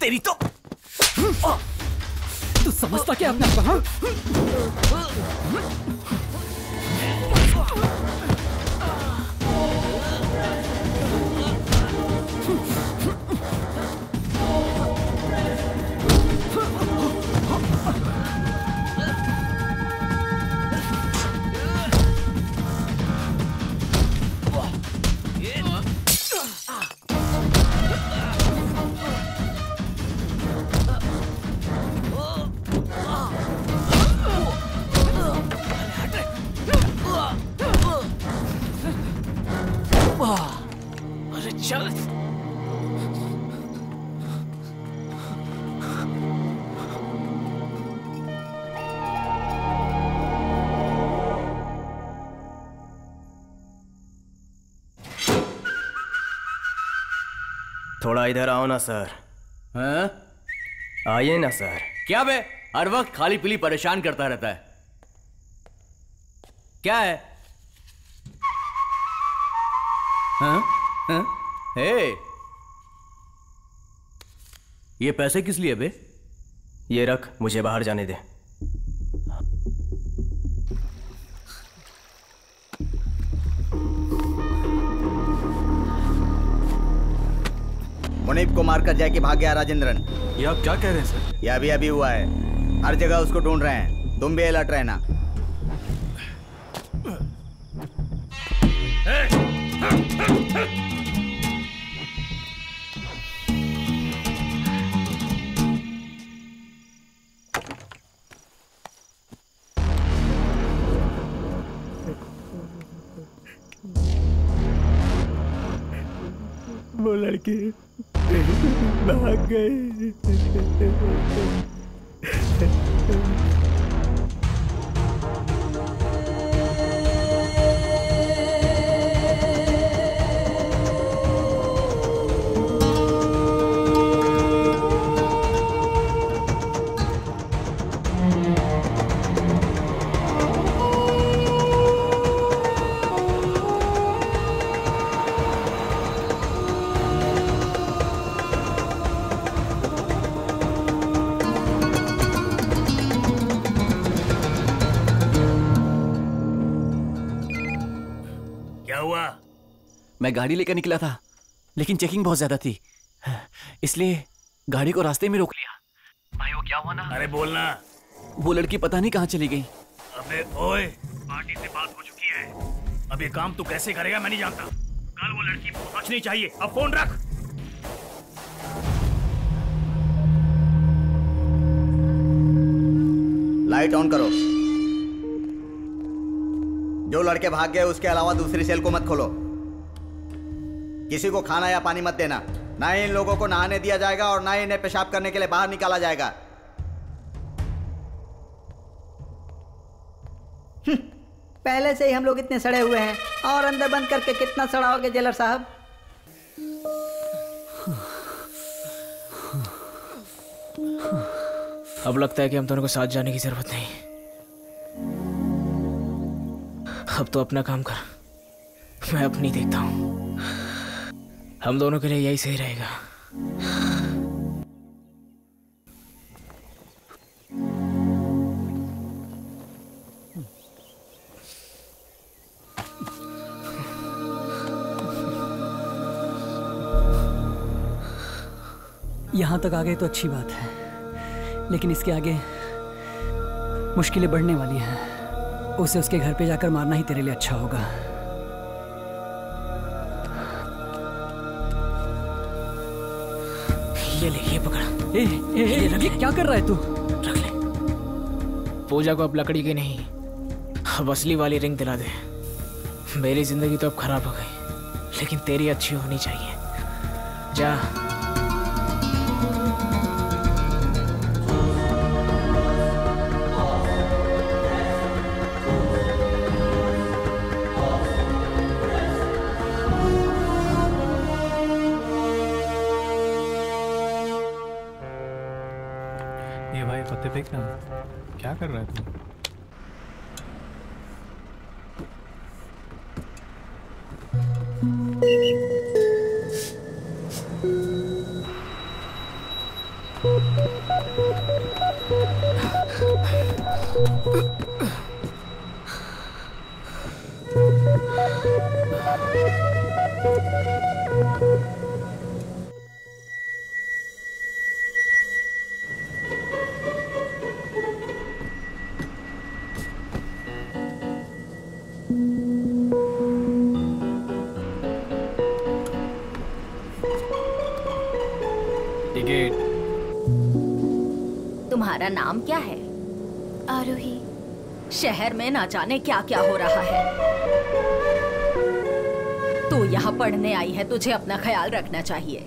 तेरी तो तू समझता क्या अपने आप थोड़ा इधर आओ ना सर। हाँ? आइए ना सर। क्या बे, हर वक्त खाली पीली परेशान करता रहता है, क्या है? हाँ? हाँ? हे, ये पैसे किस लिए बे? ये रख, मुझे बाहर जाने दे। मुनीब को मारकर जैकी भाग गया राजेंद्रन। ये आप क्या कह रहे हैं सर? ये अभी अभी हुआ है, हर जगह उसको ढूंढ रहे हैं, तुम भी अलर्ट रहना। वो लड़की भाग गए। मैं गाड़ी लेकर निकला था, लेकिन चेकिंग बहुत ज्यादा थी, इसलिए गाड़ी को रास्ते में रोक लिया। भाई वो क्या हुआ ना? अरे बोलना। वो लड़की पता नहीं कहाँ चली गई। अबे ओए, पार्टी से बात हो चुकी है। अब ये काम तू कैसे करेगा मैं नहीं जानता। कल वो लड़की पहुंचनी चाहिए। अब फोन रख। लाइट ऑन करो। जो लड़के भाग गए उसके अलावा दूसरी सेल को मत खोलो। किसी को खाना या पानी मत देना। ना ही इन लोगों को नहाने दिया जाएगा और ना ही इन्हें पेशाब करने के लिए बाहर निकाला जाएगा। पहले से ही हम लोग इतने सड़े हुए हैं, और अंदर बंद करके कितना सड़ाओगे जेलर साहब? अब लगता है कि हम दोनों को साथ जाने की जरूरत नहीं। अब तो अपना काम कर, मैं अपनी देखता हूं। हम दोनों के लिए यही सही रहेगा। यहां तक आ गए तो अच्छी बात है, लेकिन इसके आगे मुश्किलें बढ़ने वाली हैं। उसे उसके घर पे जाकर मारना ही तेरे लिए अच्छा होगा। ये ले, ये पकड़। ये क्या कर रहा है तू? रख ले। पूजा को अब लकड़ी की नहीं, अब असली वाली रिंग दिला दे। मेरी जिंदगी तो अब खराब हो गई, लेकिन तेरी अच्छी होनी चाहिए। जा। देखना क्या कर रहा है तू? तुम्हारा नाम क्या है? आरोही। शहर में ना जाने क्या क्या हो रहा है। तू यहाँ पढ़ने आई है, तुझे अपना ख्याल रखना चाहिए।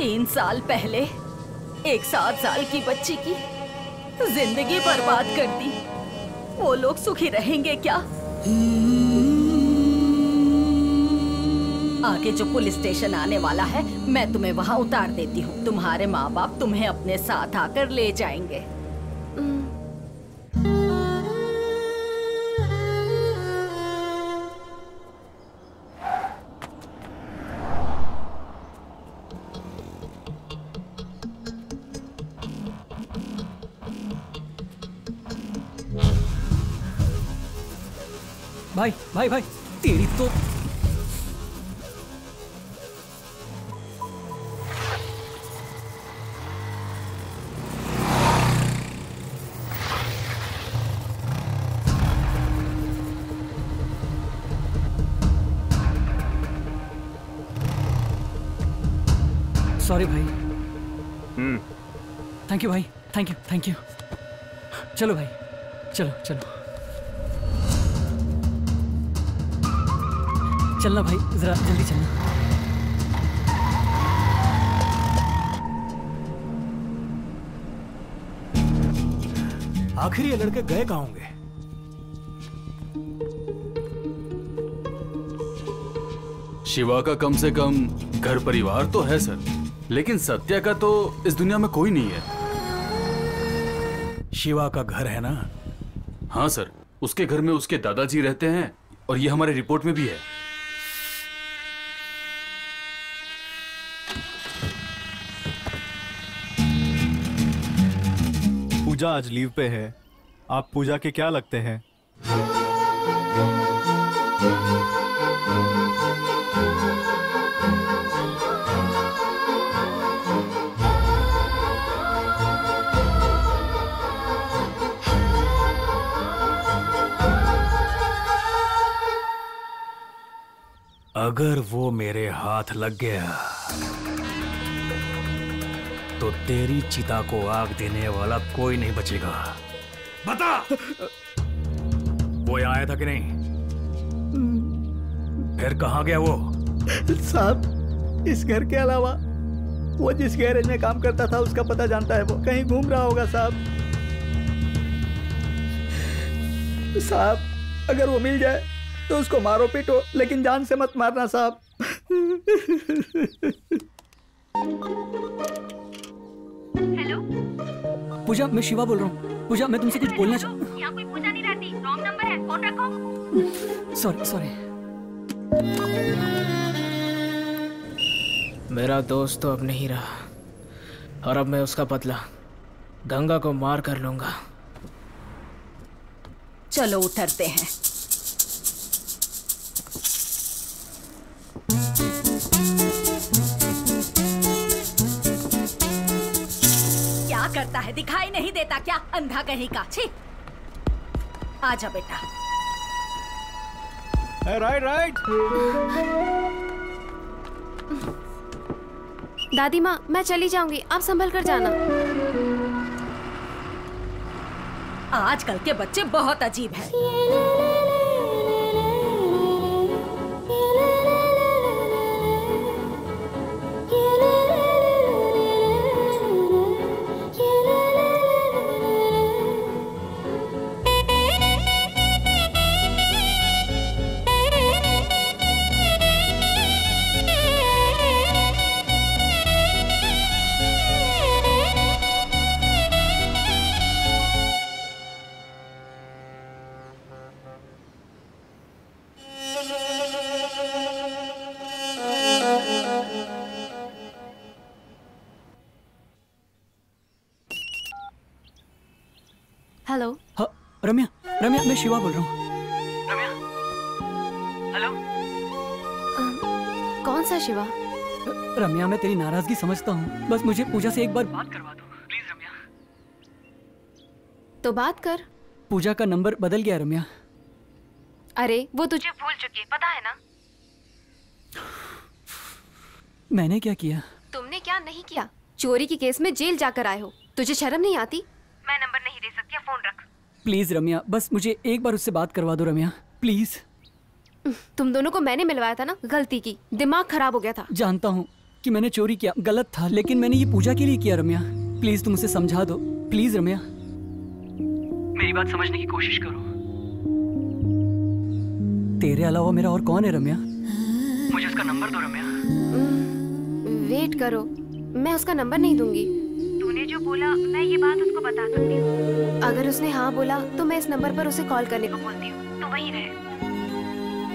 तीन साल पहले एक 7 साल की बच्ची की जिंदगी बर्बाद कर दी। वो लोग सुखी रहेंगे क्या? आगे जो पुलिस स्टेशन आने वाला है, मैं तुम्हें वहाँ उतार देती हूँ। तुम्हारे माँ बाप तुम्हें अपने साथ आकर ले जाएंगे। भाई भाई भाई तेरी तो सॉरी भाई। थैंक यू भाई, थैंक यू, थैंक यू। चलो भाई, चलो चलो। चलना भाई, जरा जल्दी चलना। आखिर ये लड़के गए कहाँ होंगे? शिवा का कम से कम घर परिवार तो है सर, लेकिन सत्या का तो इस दुनिया में कोई नहीं है। शिवा का घर है ना? हाँ सर, उसके घर में उसके दादाजी रहते हैं और ये हमारे रिपोर्ट में भी है। पूजा आज लीव पे है। आप पूजा के क्या लगते हैं? अगर वो मेरे हाथ लग गया तो तेरी चिता को आग देने वाला कोई नहीं बचेगा। बता, वो यहाँ आया था कि नहीं? फिर कहाँ गया वो? साहब, इस घर के अलावा वो जिस गैरेज में काम करता था उसका पता जानता है। वो कहीं घूम रहा होगा साहब। साहब, अगर वो मिल जाए तो उसको मारो पीटो, लेकिन जान से मत मारना साहब। हेलो पूजा, मैं शिवा बोल रहा हूँ। पूजा, मैं तुमसे कुछ बोलना चाहूँ। यहाँ कोई पूजा नहीं रहती, रॉन्ग नंबर है, फोन रखो। Sorry sorry. मेरा दोस्त तो अब नहीं रहा और अब मैं उसका बदला गंगा को मार कर लूंगा। चलो उतरते हैं। करता है, दिखाई नहीं देता क्या? अंधा कहीं का। छी, आजा बेटा। Right right. दादी माँ, मैं चली जाऊंगी, आप संभल कर जाना। आजकल के बच्चे बहुत अजीब हैं। रम्या, रम्या मैं शिवा बोल रहा हूँ। रम्या, हेलो। कौन सा शिवा? रम्या मैं तेरी नाराजगी समझता हूँ, बस मुझे पूजा से एक बार बात करवा दो प्लीज रम्या। तो बात कर। पूजा का नंबर बदल गया रम्या। अरे वो तुझे भूल चुकी है, पता है ना। मैंने क्या किया? तुमने क्या नहीं किया। चोरी के केस में जेल जाकर आए हो, तुझे शर्म नहीं आती? मैं नंबर नहीं दे सकती, फोन रख। प्लीज रम्या, बस मुझे एक बार उससे बात करवा दो रम्या प्लीज। तुम दोनों को मैंने मिलवाया था ना, गलती की, दिमाग खराब हो गया था। जानता हूँ कि मैंने चोरी किया, गलत था, लेकिन मैंने ये पूजा के लिए किया रम्या। प्लीज तुम उसे समझा दो प्लीज रम्या। मेरी बात समझने की कोशिश करो। तेरे अलावा मेरा और कौन है रम्या? मुझे उसका नंबर दो रम्या। वेट करो, मैं उसका नंबर नहीं दूंगी। तूने जो बोला मैं ये बात उसको बता सकती हूँ। अगर उसने हाँ बोला तो मैं इस नंबर पर उसे कॉल करने को बोलती हूँ, तो वहीं रहे।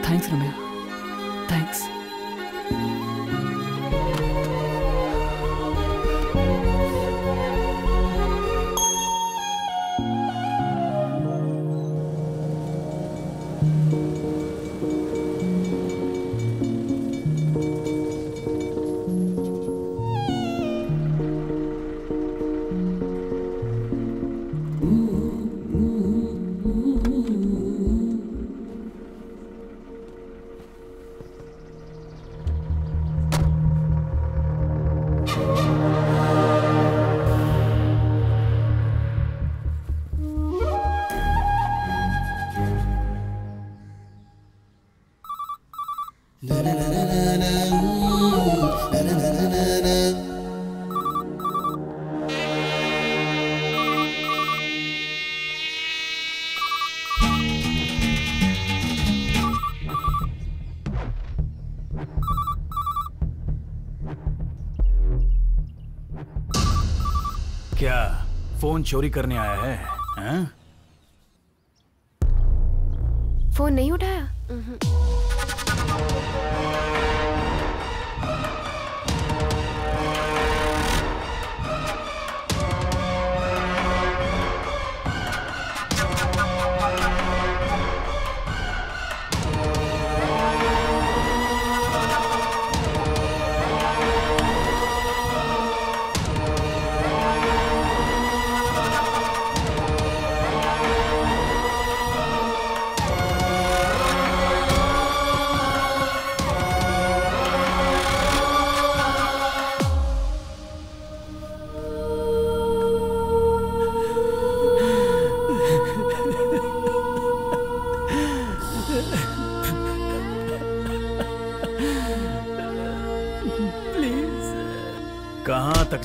थैंक्स रम्या, थैंक्स। फोन चोरी करने आया है, हैं? फोन नहीं उठाया।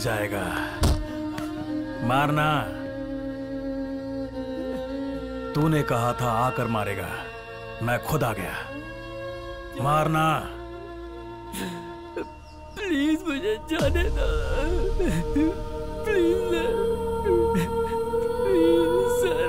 जाएगा मारना, तूने कहा था आकर मारेगा, मैं खुद आ गया। मारना प्लीज, मुझे जाने दो प्लीज, प्लीज सर।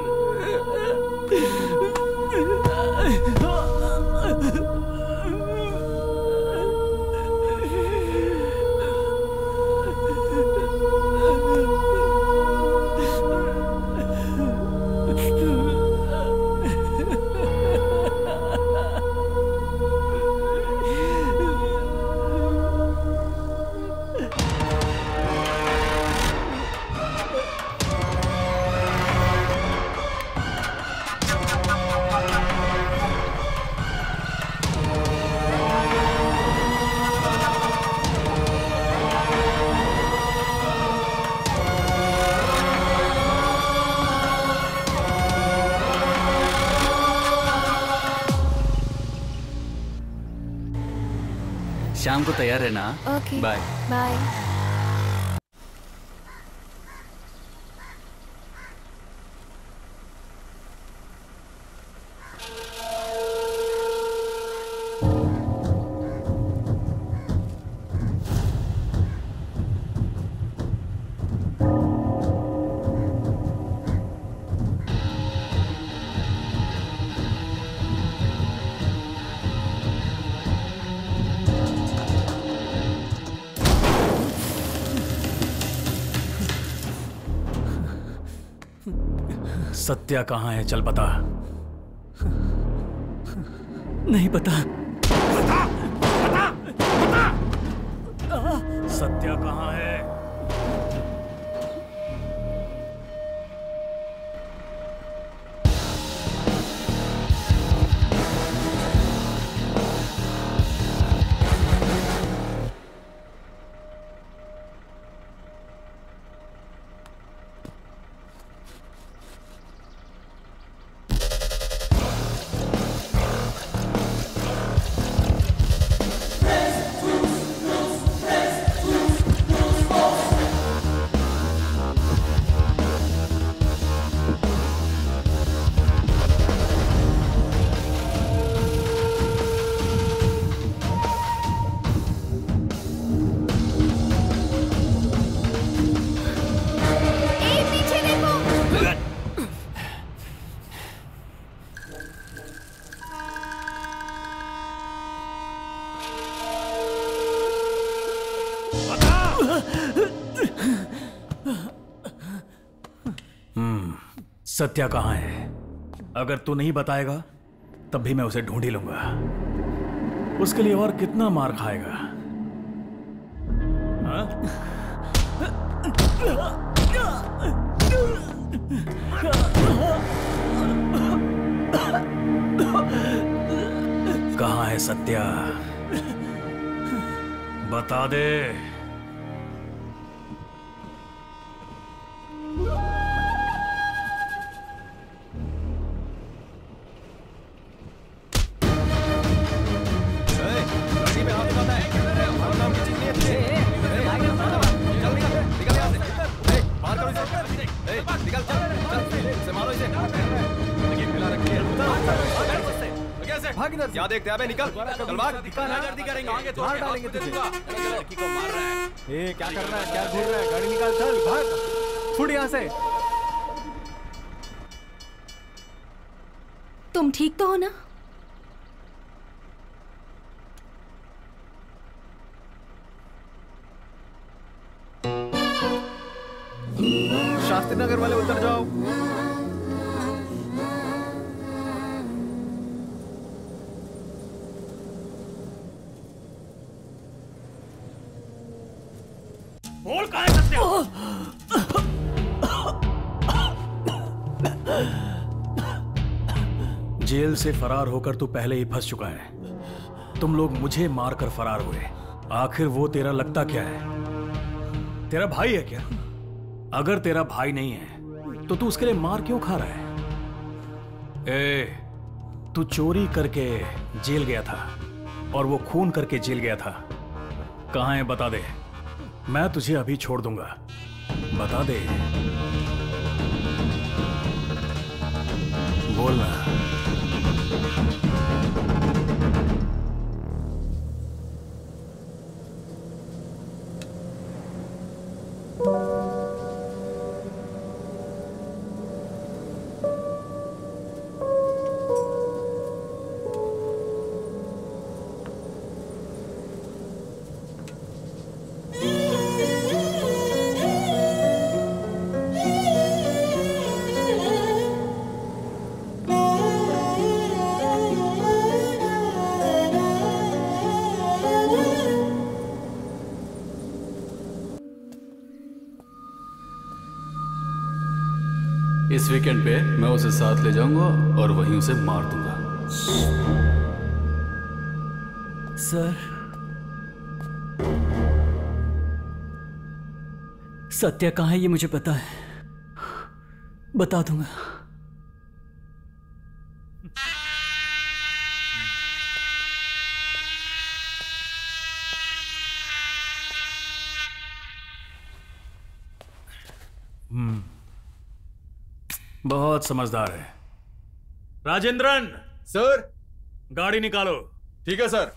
शाम को तैयार है ना? Okay bye bye. सत्या कहाँ है? चल बता। नहीं पता। बता, बता, बता। सत्या कहाँ है? सत्या कहाँ है? अगर तू नहीं बताएगा तब भी मैं उसे ढूंढ ही लूंगा। उसके लिए और कितना मार खाएगा? कहाँ है सत्या? बता दे। देखते निकल करेंगे। क्या कर रहा है? क्या घूर रहा है? गाड़ी निकाल, चल भाग, फुट यहाँ से। तुम ठीक तो हो ना? शास्त्री नगर वाले उतर जाओ। जेल से फरार होकर तू पहले ही फंस चुका है। तुम लोग मुझे मारकर फरार हुए। आखिर वो तेरा लगता क्या है? तेरा भाई है क्या? अगर तेरा भाई नहीं है तो तू उसके लिए मार क्यों खा रहा है? ए, तू चोरी करके जेल गया था और वो खून करके जेल गया था। कहाँ है बता दे। मैं तुझे अभी छोड़ दूंगा, बता दे। बोलना। इस वीकेंड पे मैं उसे साथ ले जाऊंगा और वहीं उसे मार दूंगा। सर, सत्या कहाँ है ये मुझे पता है, बता दूंगा। बहुत समझदार है। राजेंद्रन सर, गाड़ी निकालो। ठीक है सर।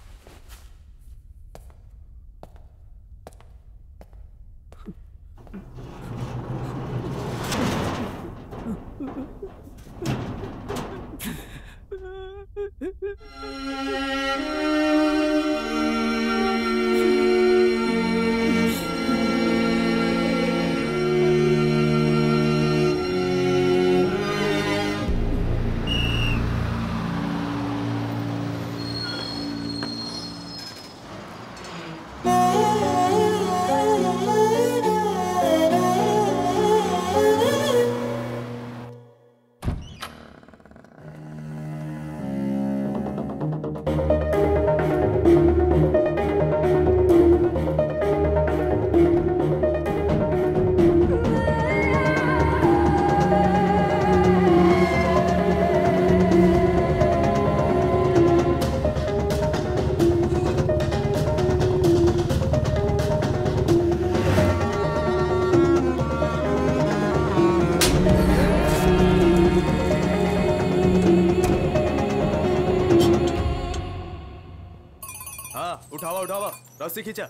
खींचा,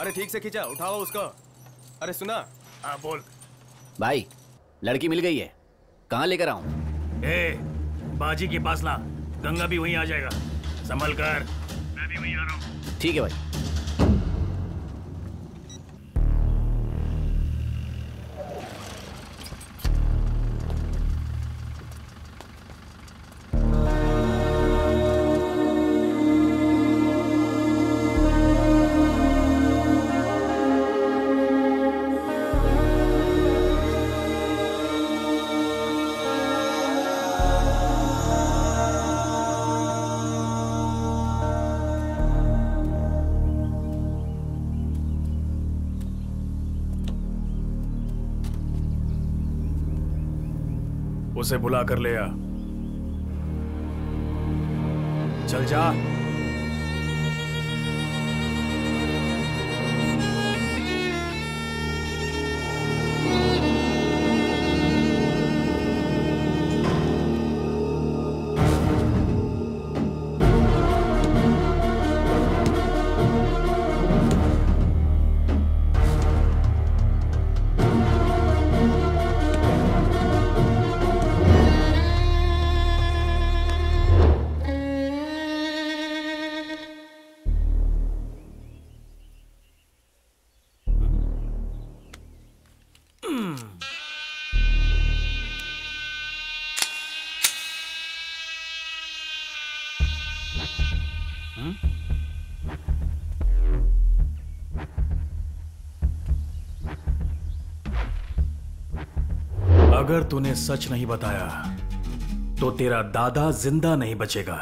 अरे ठीक से खींचा, उठाओ उसका। अरे सुना, हाँ बोल भाई, लड़की मिल गई है, कहाँ लेकर आऊं? बाजी के पास ला, गंगा भी वहीं आ जाएगा, संभल कर, मैं भी वहीं आ रहा हूँ। ठीक है भाई। उसे बुला कर ले आ। चल जा। अगर तूने सच नहीं बताया तो तेरा दादा जिंदा नहीं बचेगा।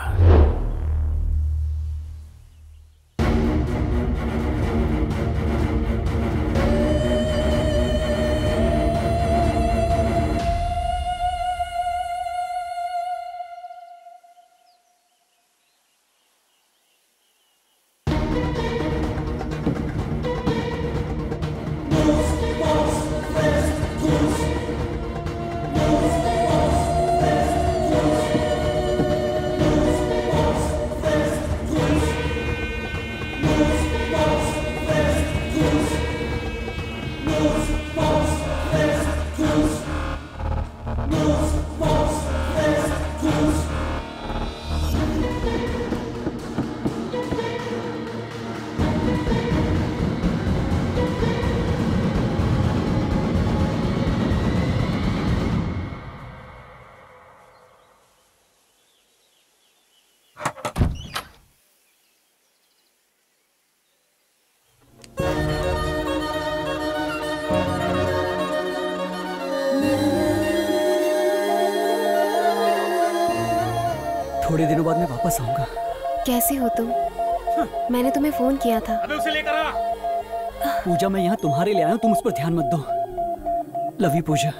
थोड़े दिनों बाद मैं वापस आऊंगा। कैसे हो तुम? मैंने तुम्हें फोन किया था। अबे उसे लेकर आ। पूजा, मैं यहाँ तुम्हारे लिए आया हूँ, तुम उस पर ध्यान मत दो। Love you Pooja.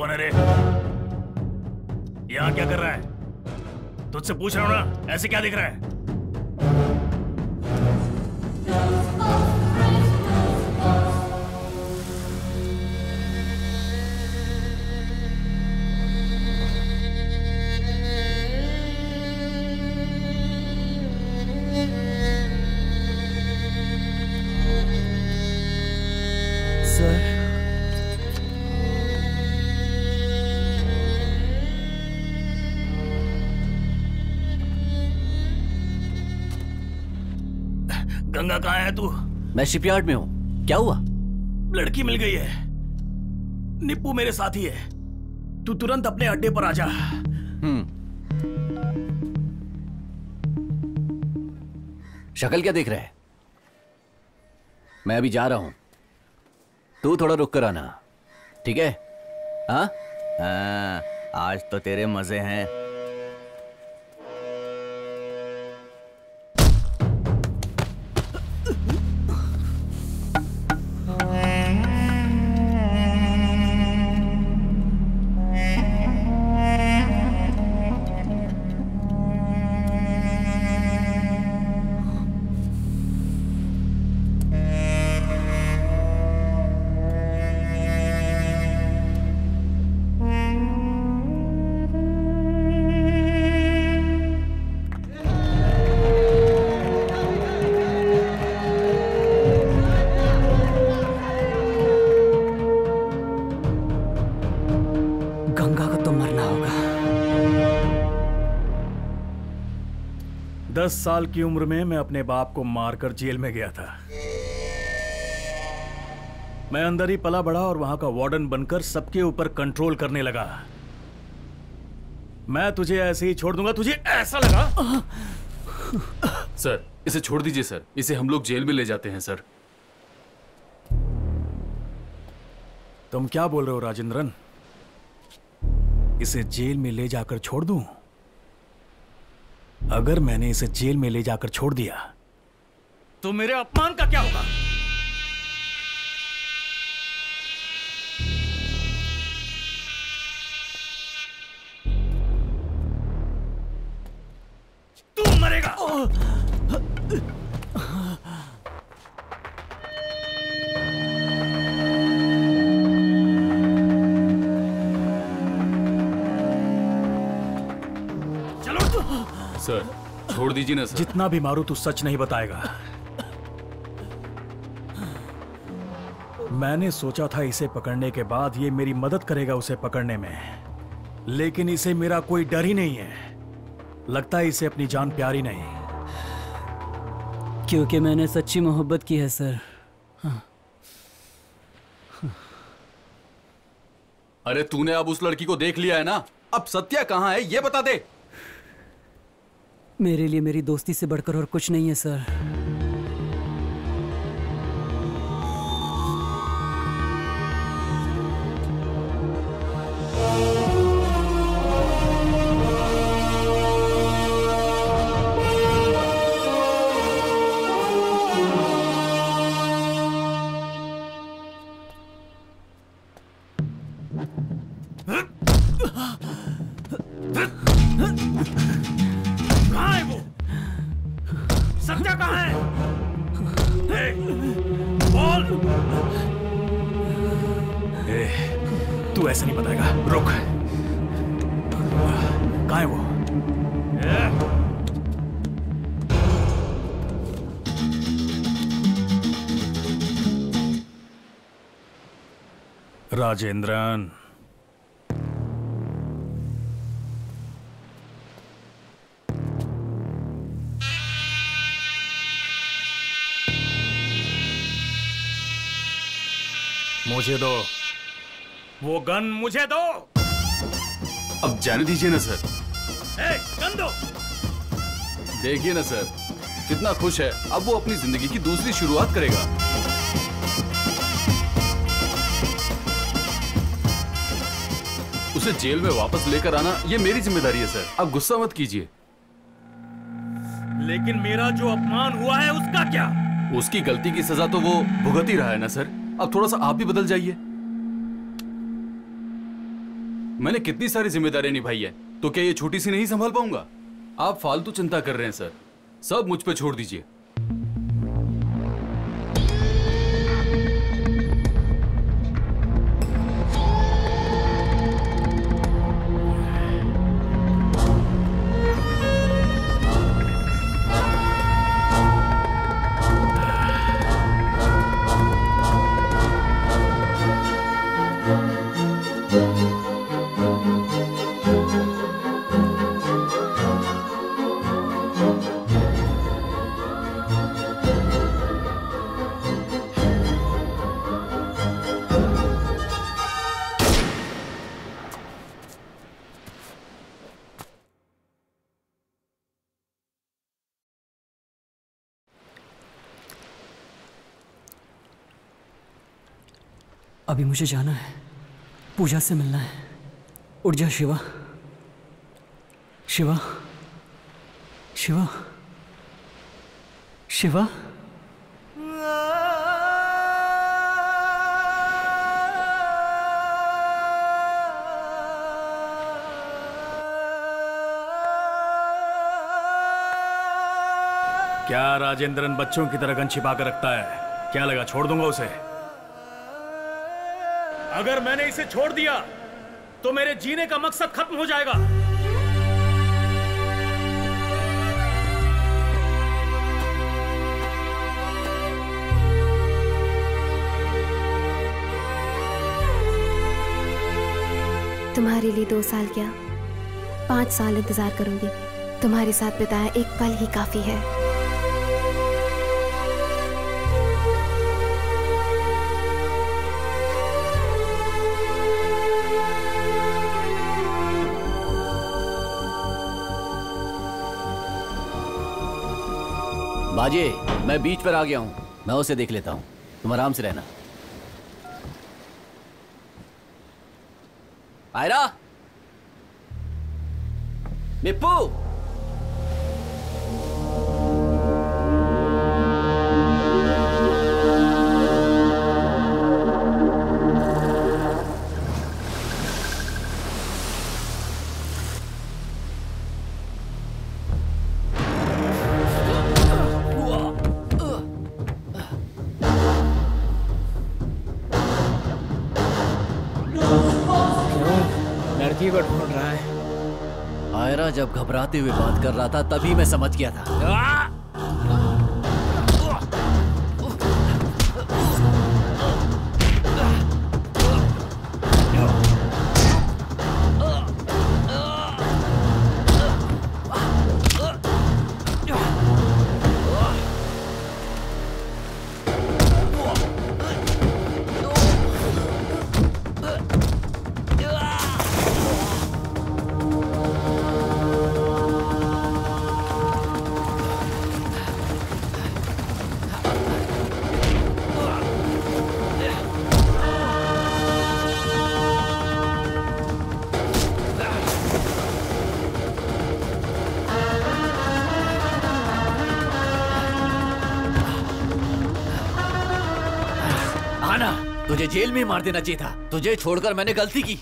कौन है रे? यहाँ क्या कर रहा है? तुझसे पूछ रहा हूँ ना, ऐसे क्या दिख रहा है? गंगा कहाँ है तू? मैं शिपयार्ड में हूँ। क्या हुआ? लड़की मिल गई है। निप्पू मेरे साथी है। तू तुरंत अपने अड्डे पर आ जा। शक्ल क्या देख रहा है? मैं अभी जा रहा हूँ, तू थोड़ा रुक कर आना, ठीक है? हाँ हाँ, आज तो तेरे मजे हैं। साल की उम्र में मैं अपने बाप को मारकर जेल में गया था। मैं अंदर ही पला बढ़ा और वहां का वार्डन बनकर सबके ऊपर कंट्रोल करने लगा। मैं तुझे ऐसे ही छोड़ दूंगा, तुझे ऐसा लगा? सर, इसे छोड़ दीजिए सर, इसे हम लोग जेल में ले जाते हैं सर। तुम क्या बोल रहे हो राजेंद्रन? इसे जेल में ले जाकर छोड़ दूं? अगर मैंने इसे जेल में ले जाकर छोड़ दिया तो मेरे अपमान का क्या होगा? तू मरेगा। सर, छोड़ दीजिए ना सर। जितना भी मारू तू सच नहीं बताएगा। मैंने सोचा था इसे पकड़ने के बाद ये मेरी मदद करेगा उसे पकड़ने में, लेकिन इसे मेरा कोई डर ही नहीं है। लगता है इसे अपनी जान प्यारी नहीं, क्योंकि मैंने सच्ची मोहब्बत की है सर। हाँ। अरे तूने अब उस लड़की को देख लिया है ना, अब सत्या कहाँ है ये बता दे। मेरे लिए मेरी दोस्ती से बढ़कर और कुछ नहीं है सर। राजेंद्रन, मुझे दो वो गन, मुझे दो। अब जाने दीजिए ना सर। ए, गन दो। देखिए ना सर कितना खुश है, अब वो अपनी जिंदगी की दूसरी शुरुआत करेगा। उसे जेल में वापस लेकर आना ये मेरी जिम्मेदारी है सर, आप गुस्सा मत कीजिए। लेकिन मेरा जो अपमान हुआ है उसका क्या? उसकी गलती की सजा तो वो भुगत ही रहा है ना सर, अब थोड़ा सा आप भी बदल जाइए। मैंने कितनी सारी जिम्मेदारियां निभाई है, तो क्या ये छोटी सी नहीं संभाल पाऊंगा? आप फालतू चिंता कर रहे हैं सर, सब मुझ पे छोड़ दीजिए। अभी मुझे जाना है, पूजा से मिलना है। उठ जा शिवा, शिवा, शिवा, शिवा। क्या राजेंद्रन बच्चों की तरह गन छिपा कर रखता है? क्या लगा छोड़ दूंगा उसे? अगर मैंने इसे छोड़ दिया तो मेरे जीने का मकसद खत्म हो जाएगा। तुम्हारे लिए 2 साल क्या, 5 साल इंतजार करूंगी। तुम्हारे साथ बिताया एक पल ही काफी है। बाजे, मैं बीच पर आ गया हूं, मैं उसे देख लेता हूं। तुम आराम से रहना। आयरा, मिप्पू, जब घबराते हुए बात कर रहा था तभी मैं समझ गया था। जेल में मार देना चाहिए था तुझे, छोड़कर मैंने गलती की।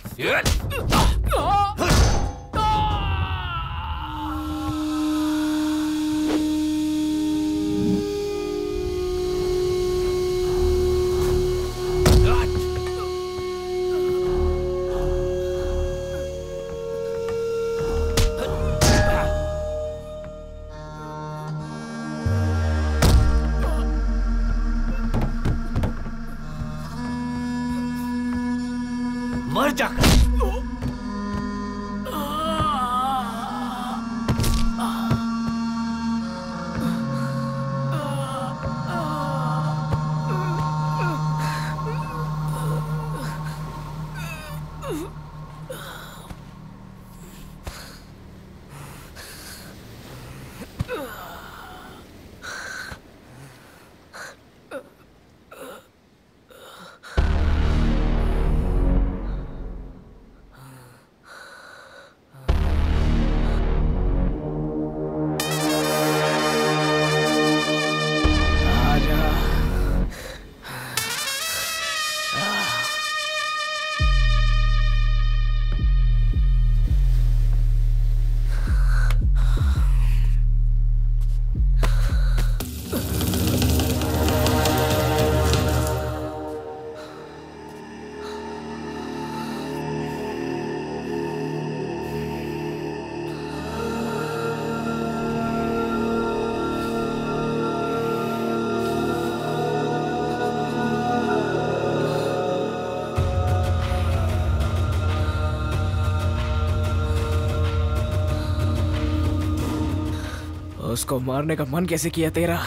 उसको मारने का मन कैसे किया तेरा?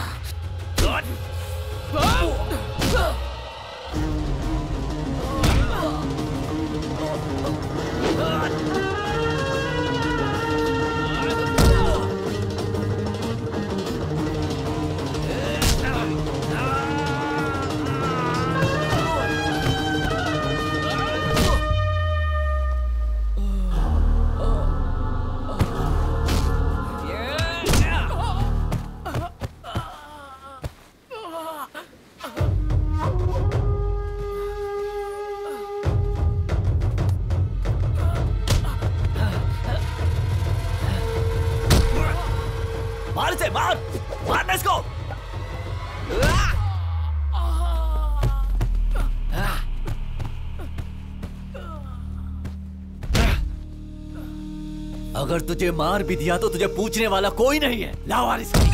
अगर तुझे मार भी दिया तो तुझे पूछने वाला कोई नहीं है। लावारिस नहीं।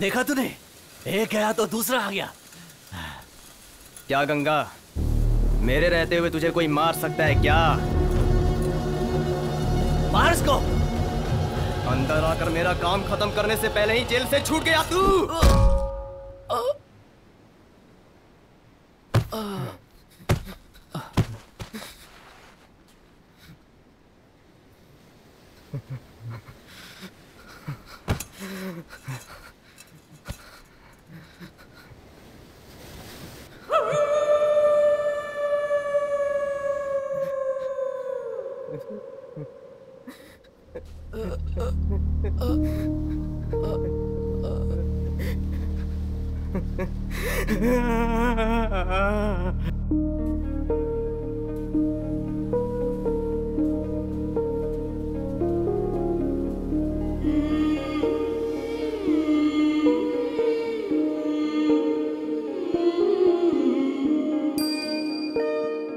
देखा तूने, एक गया तो दूसरा आ गया। क्या गंगा, मेरे रहते हुए तुझे कोई मार सकता है क्या? मार इसको। अंदर आकर मेरा काम खत्म करने से पहले ही जेल से छूट गया तू।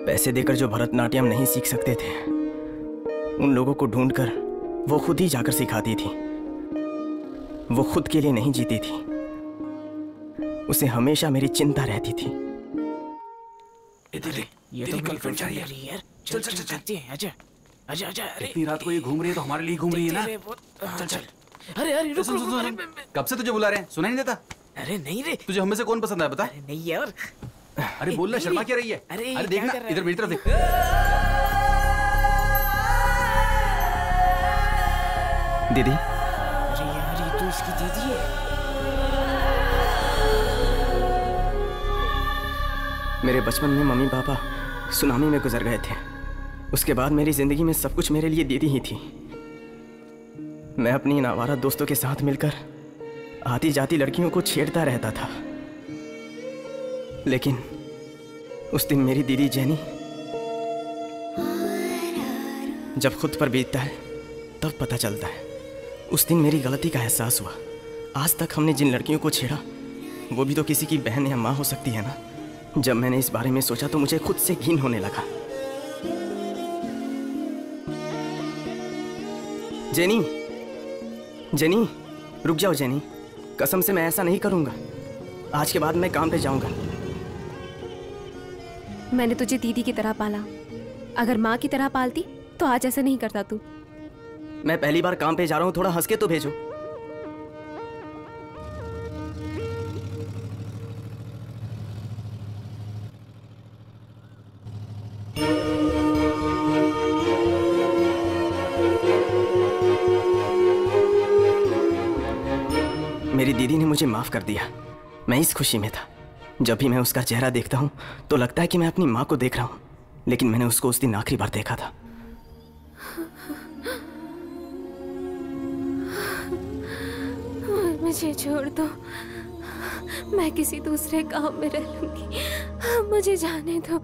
पैसे देकर जो भरतनाट्यम नहीं सीख सकते थे, उन लोगों को ढूंढकर वो खुद ही जाकर सिखाती थी। वो खुद के लिए नहीं जीती थी, उसे हमेशा मेरी चिंता रहती थी। ये तो गर्लफ्रेंड चाहिए यार। चल चल चलती है। अच्छा अच्छा अच्छा, इतनी रात को ये घूम रही है तो हमारे लिए घूम रही है ना। चल चल। अरे अरे रुक रुक, कब से तुझे बुला रहे हैं, सुनाई नहीं देता? अरे नहीं रे, तुझे हम में से कौन पसंद आया बता? नहीं यार, अरे बोलना, शर्मा क्या रही है? अरे देखना, इधर मेरी तरफ देख। दीदी, अरे यार ये तो इसकी दीदी है। मेरे बचपन में मम्मी पापा सुनामी में गुजर गए थे। उसके बाद मेरी जिंदगी में सब कुछ मेरे लिए दीदी ही थी। मैं अपनी इन आवारा दोस्तों के साथ मिलकर आती जाती लड़कियों को छेड़ता रहता था, लेकिन उस दिन मेरी दीदी जेनी जब खुद पर बीतता है तब पता चलता है। उस दिन मेरी गलती का एहसास हुआ आज तक हमने जिन लड़कियों को छेड़ा वो भी तो किसी की बहन या माँ हो सकती है ना। जब मैंने इस बारे में सोचा तो मुझे खुद से घिन होने लगा। जेनी, जेनी रुक जाओ जेनी, कसम से मैं ऐसा नहीं करूंगा। आज के बाद मैं काम पे जाऊंगा। मैंने तुझे दीदी की तरह पाला, अगर माँ की तरह पालती तो आज ऐसा नहीं करता तू। मैं पहली बार काम पे जा रहा हूँ, थोड़ा हंस के तो भेजो। मेरी दीदी ने मुझे माफ कर दिया। मैं इस खुशी में था। जब भी मैं उसका चेहरा देखता हूँ तो लगता है कि मैं अपनी माँ को देख रहा हूँ, लेकिन मैंने उसको उस दिन आखिरी बार देखा था। मुझे छोड़ दो, मैं किसी दूसरे गांव में रह लूंगी, मुझे जाने दो।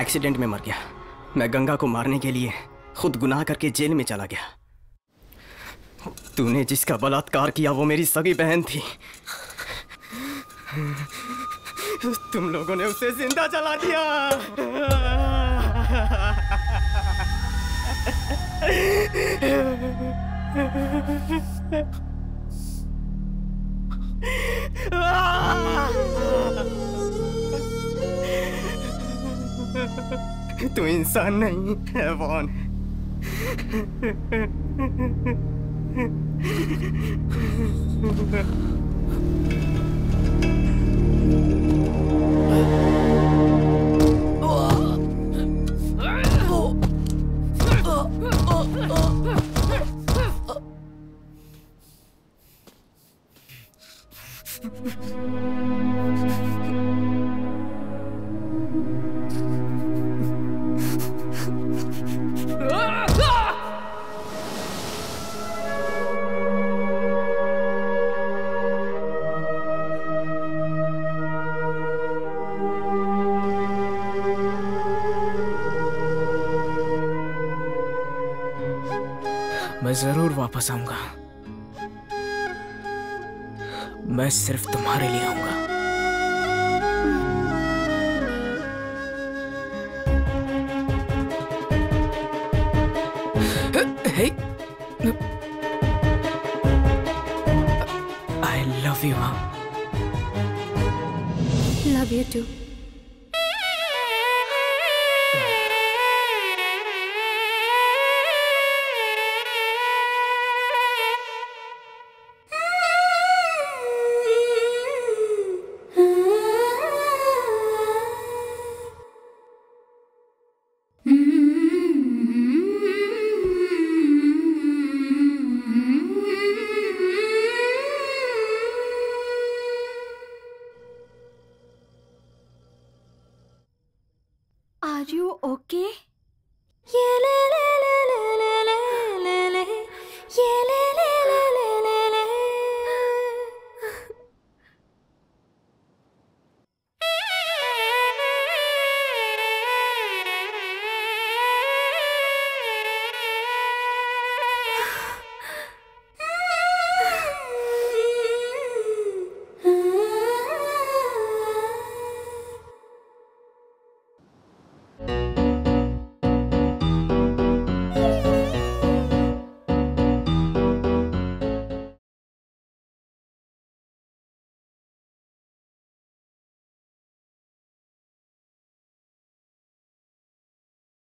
एक्सीडेंट में मर गया। मैं गंगा को मारने के लिए खुद गुनाह करके जेल में चला गया। तूने जिसका बलात्कार किया वो मेरी सगी बहन थी। तुम लोगों ने उसे जिंदा जला दिया। तू इंसान नहीं है, हैवान है। मैं जरूर वापस आऊंगा। मैं सिर्फ तुम्हारे लिए आऊंगा। आई लव यू माँ। Love you to.